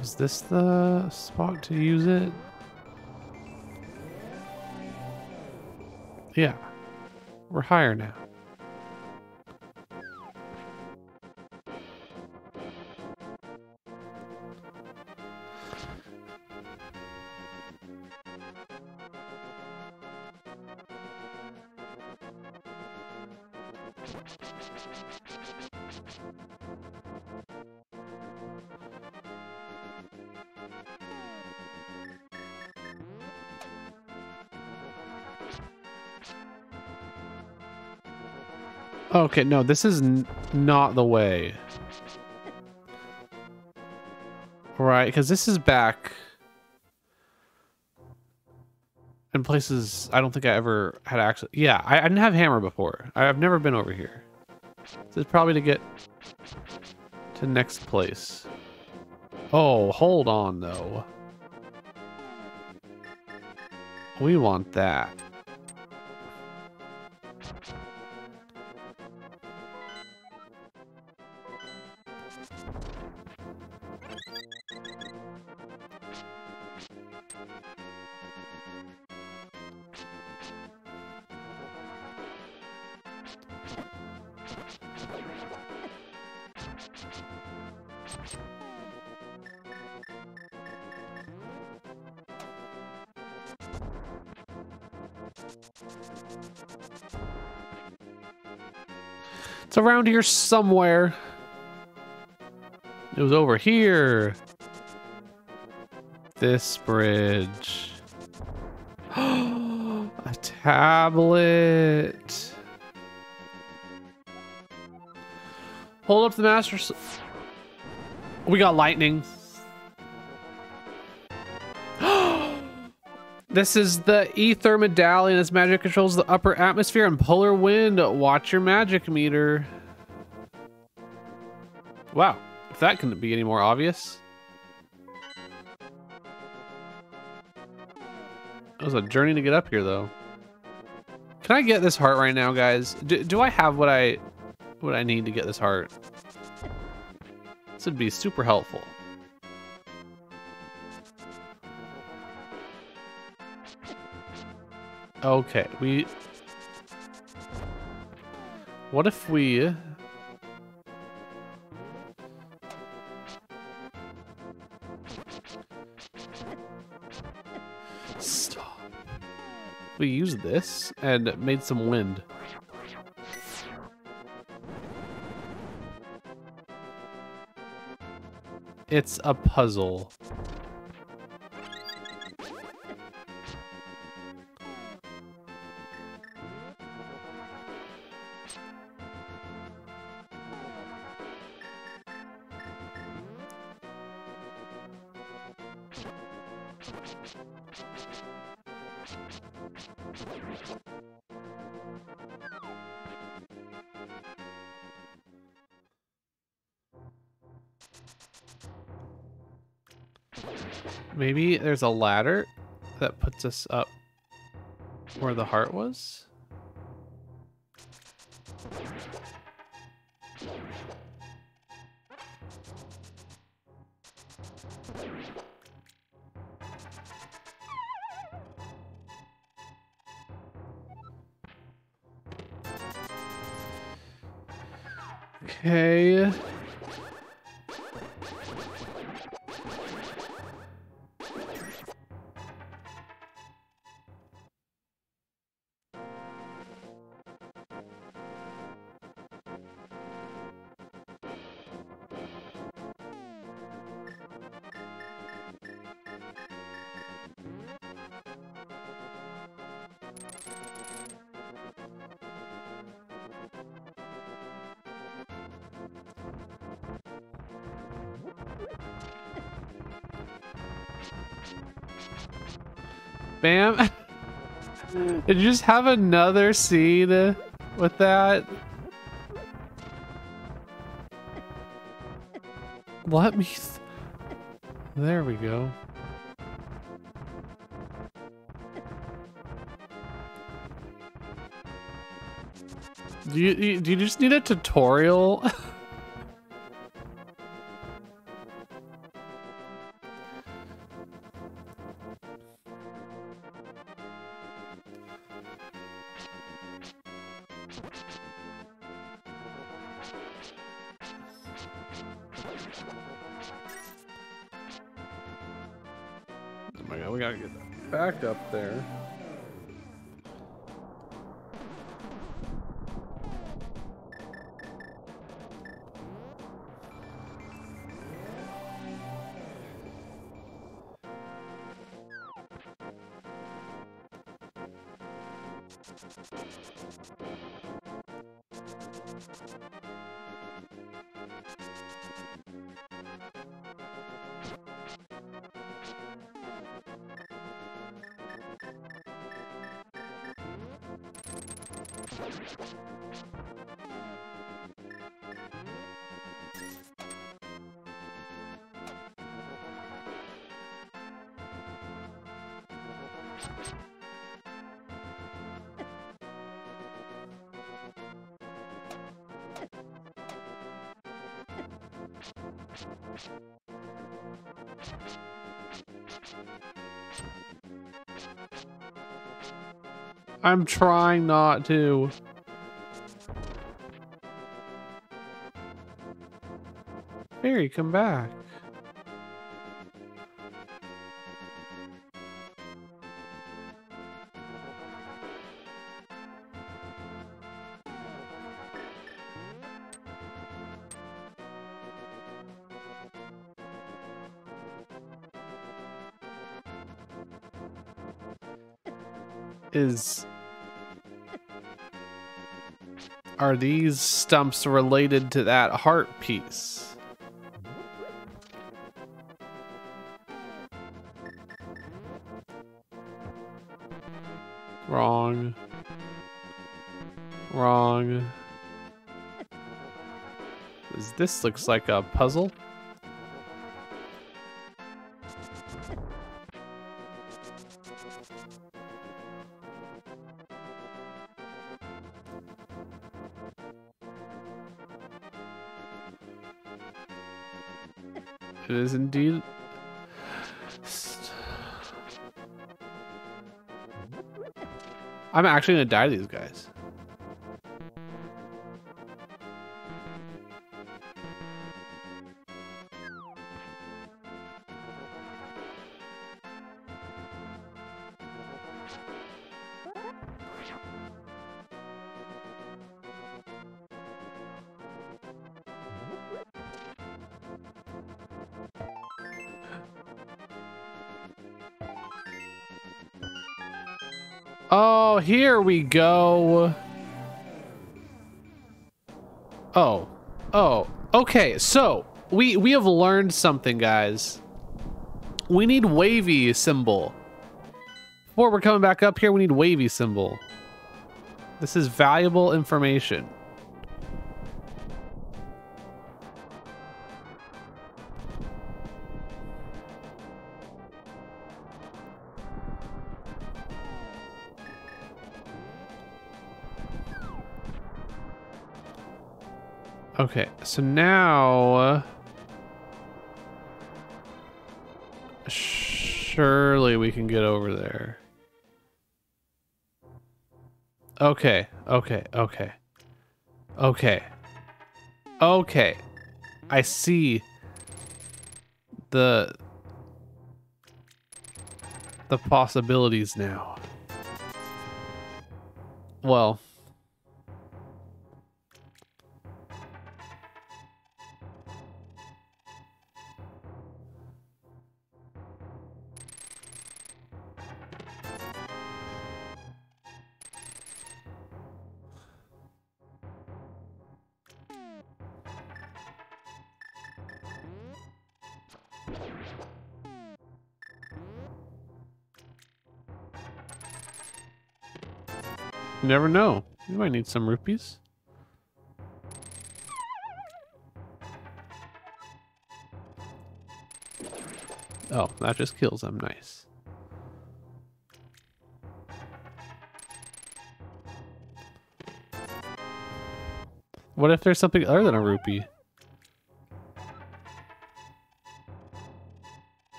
Is this the spot to use it? Yeah, we're higher now. Okay, no, this is n not the way. Right, because this is back in places I don't think I ever had access. Yeah, I, I didn't have hammer before. I've never been over here. This is probably to get to next place. Oh, hold on, though. We want that. It's around here somewhere. It was over here. This bridge. A tablet. Hold up the master. We got lightning. This is the Ether medallion. Its magic controls the upper atmosphere and polar wind. Watch your magic meter. Wow. If that couldn't be any more obvious. It was a journey to get up here, though. Can I get this heart right now, guys? Do, do I have what I what I need to get this heart? This would be super helpful. Okay, we... What if we... Stop. We used this and made some wind. It's a puzzle. Maybe there's a ladder that puts us up where the heart was. Okay. Bam. Did you just have another scene with that? Let me... Th there we go. Do you, you, do you just need a tutorial? Up there. I'm trying not to. Barry, come back. is... Are these stumps related to that heart piece? Wrong. Wrong. This looks like a puzzle. It is indeed. I'm actually gonna die to these guys. Oh, here we go. Oh, oh, okay. So we we have learned something, guys. We need wavy symbol. Before we're coming back up here, we need wavy symbol. This is valuable information. Okay, so now, uh, surely we can get over there. Okay, okay, okay, okay, okay. I see the the possibilities now. Well. You never know. You might need some rupees. Oh, that just kills them. Nice. What if there's something other than a rupee?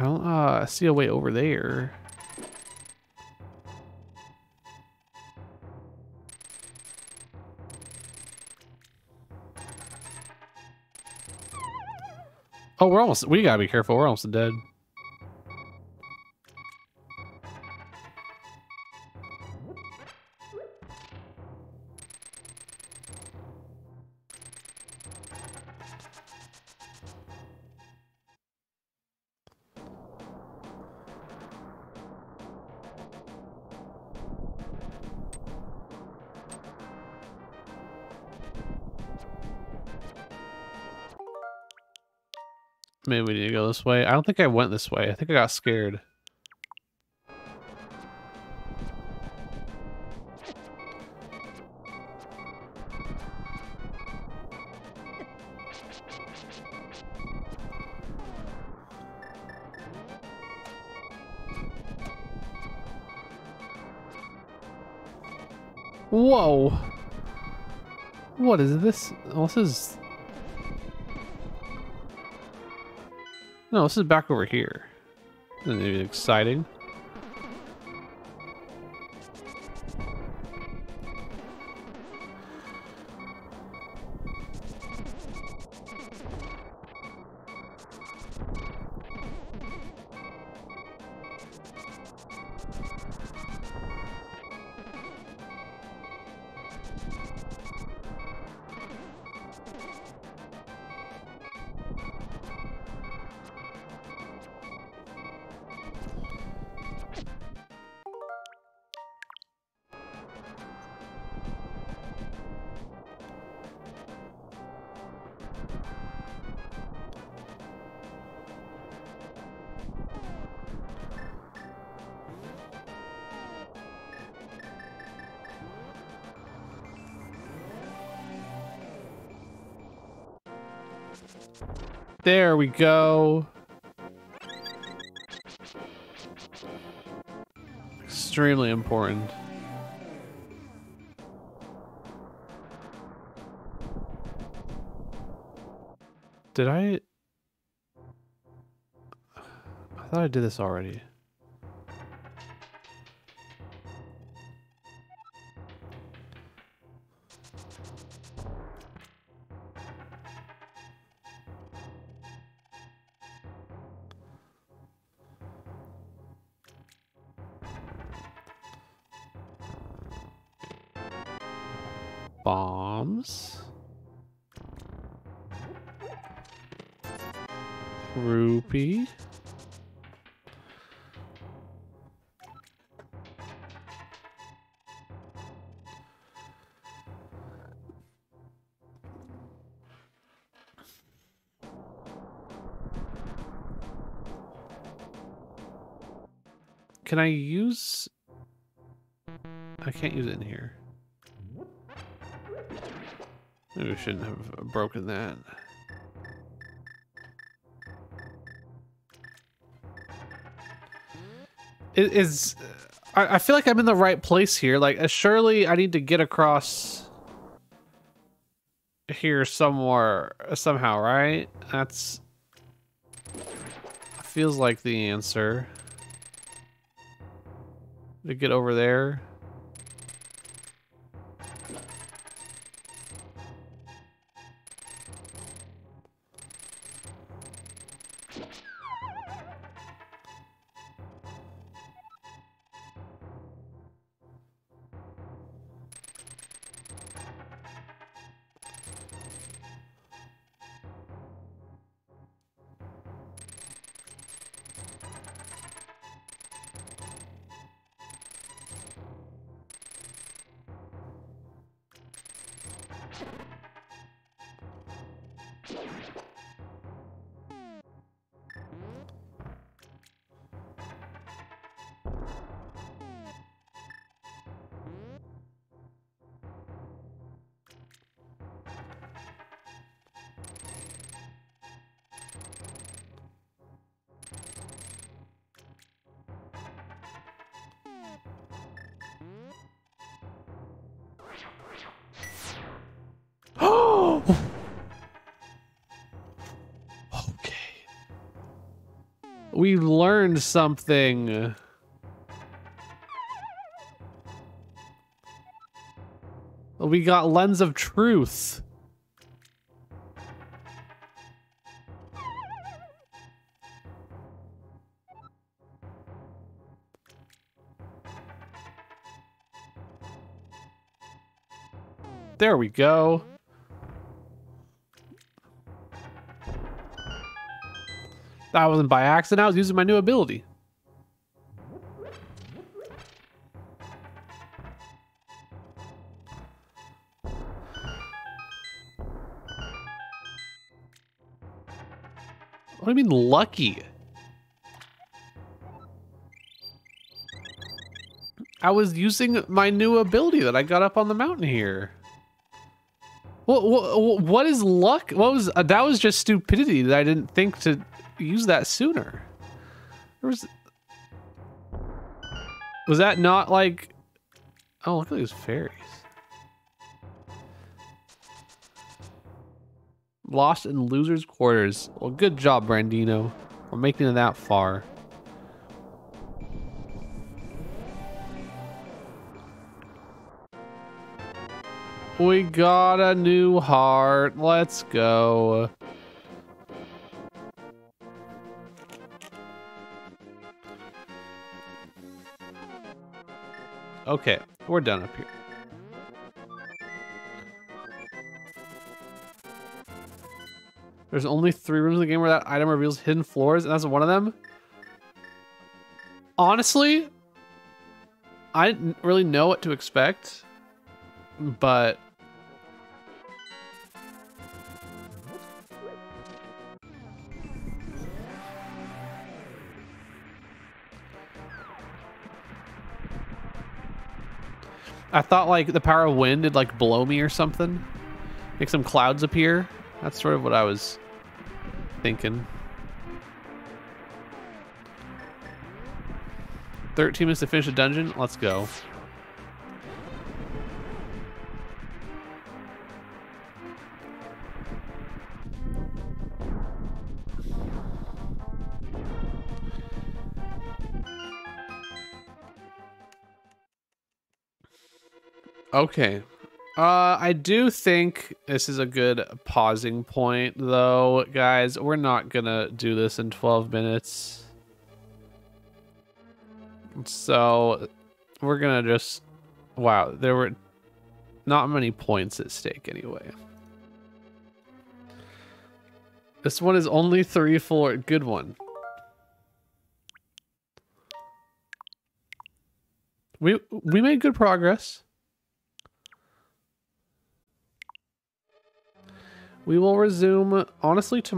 I don't uh, see a way over there. Oh, we're almost, we gotta be careful. We're almost dead. Maybe we need to go this way. I don't think I went this way. I think I got scared. Whoa. What is this? Oh, this is... No, this is back over here. Isn't it exciting? There we go. Extremely important. Did I? I thought I did this already. Bombs. Rupee. Can I use? I can't use it in here. Maybe we shouldn't have broken that. It is, I, I feel like I'm in the right place here. Like, uh, surely I need to get across here somewhere, somehow, right? That's, feels like the answer. To get over there. We learned something. We got Lens of Truth. There we go. I wasn't by accident, I was using my new ability. What do you mean lucky? I was using my new ability that I got up on the mountain here. What, what, what is luck? What was, uh, that was just stupidity that I didn't think to use that sooner. There was, was that not like, oh, look at those fairies. Lost in losers' quarters. Well, good job, Brandino. We're making it that far. We got a new heart. Let's go. Okay, we're done up here. There's only three rooms in the game where that item reveals hidden floors, and that's one of them. Honestly, I didn't really know what to expect, but I thought like the power of wind would like blow me or something. Make some clouds appear. That's sort of what I was thinking. thirteen minutes to finish a dungeon? Let's go. Okay. Uh, I do think this is a good pausing point, though, guys. We're not gonna do this in twelve minutes. So, we're gonna just... Wow, there were not many points at stake, anyway. This one is only three for a good one. We, we made good progress. We will resume, honestly, tomorrow.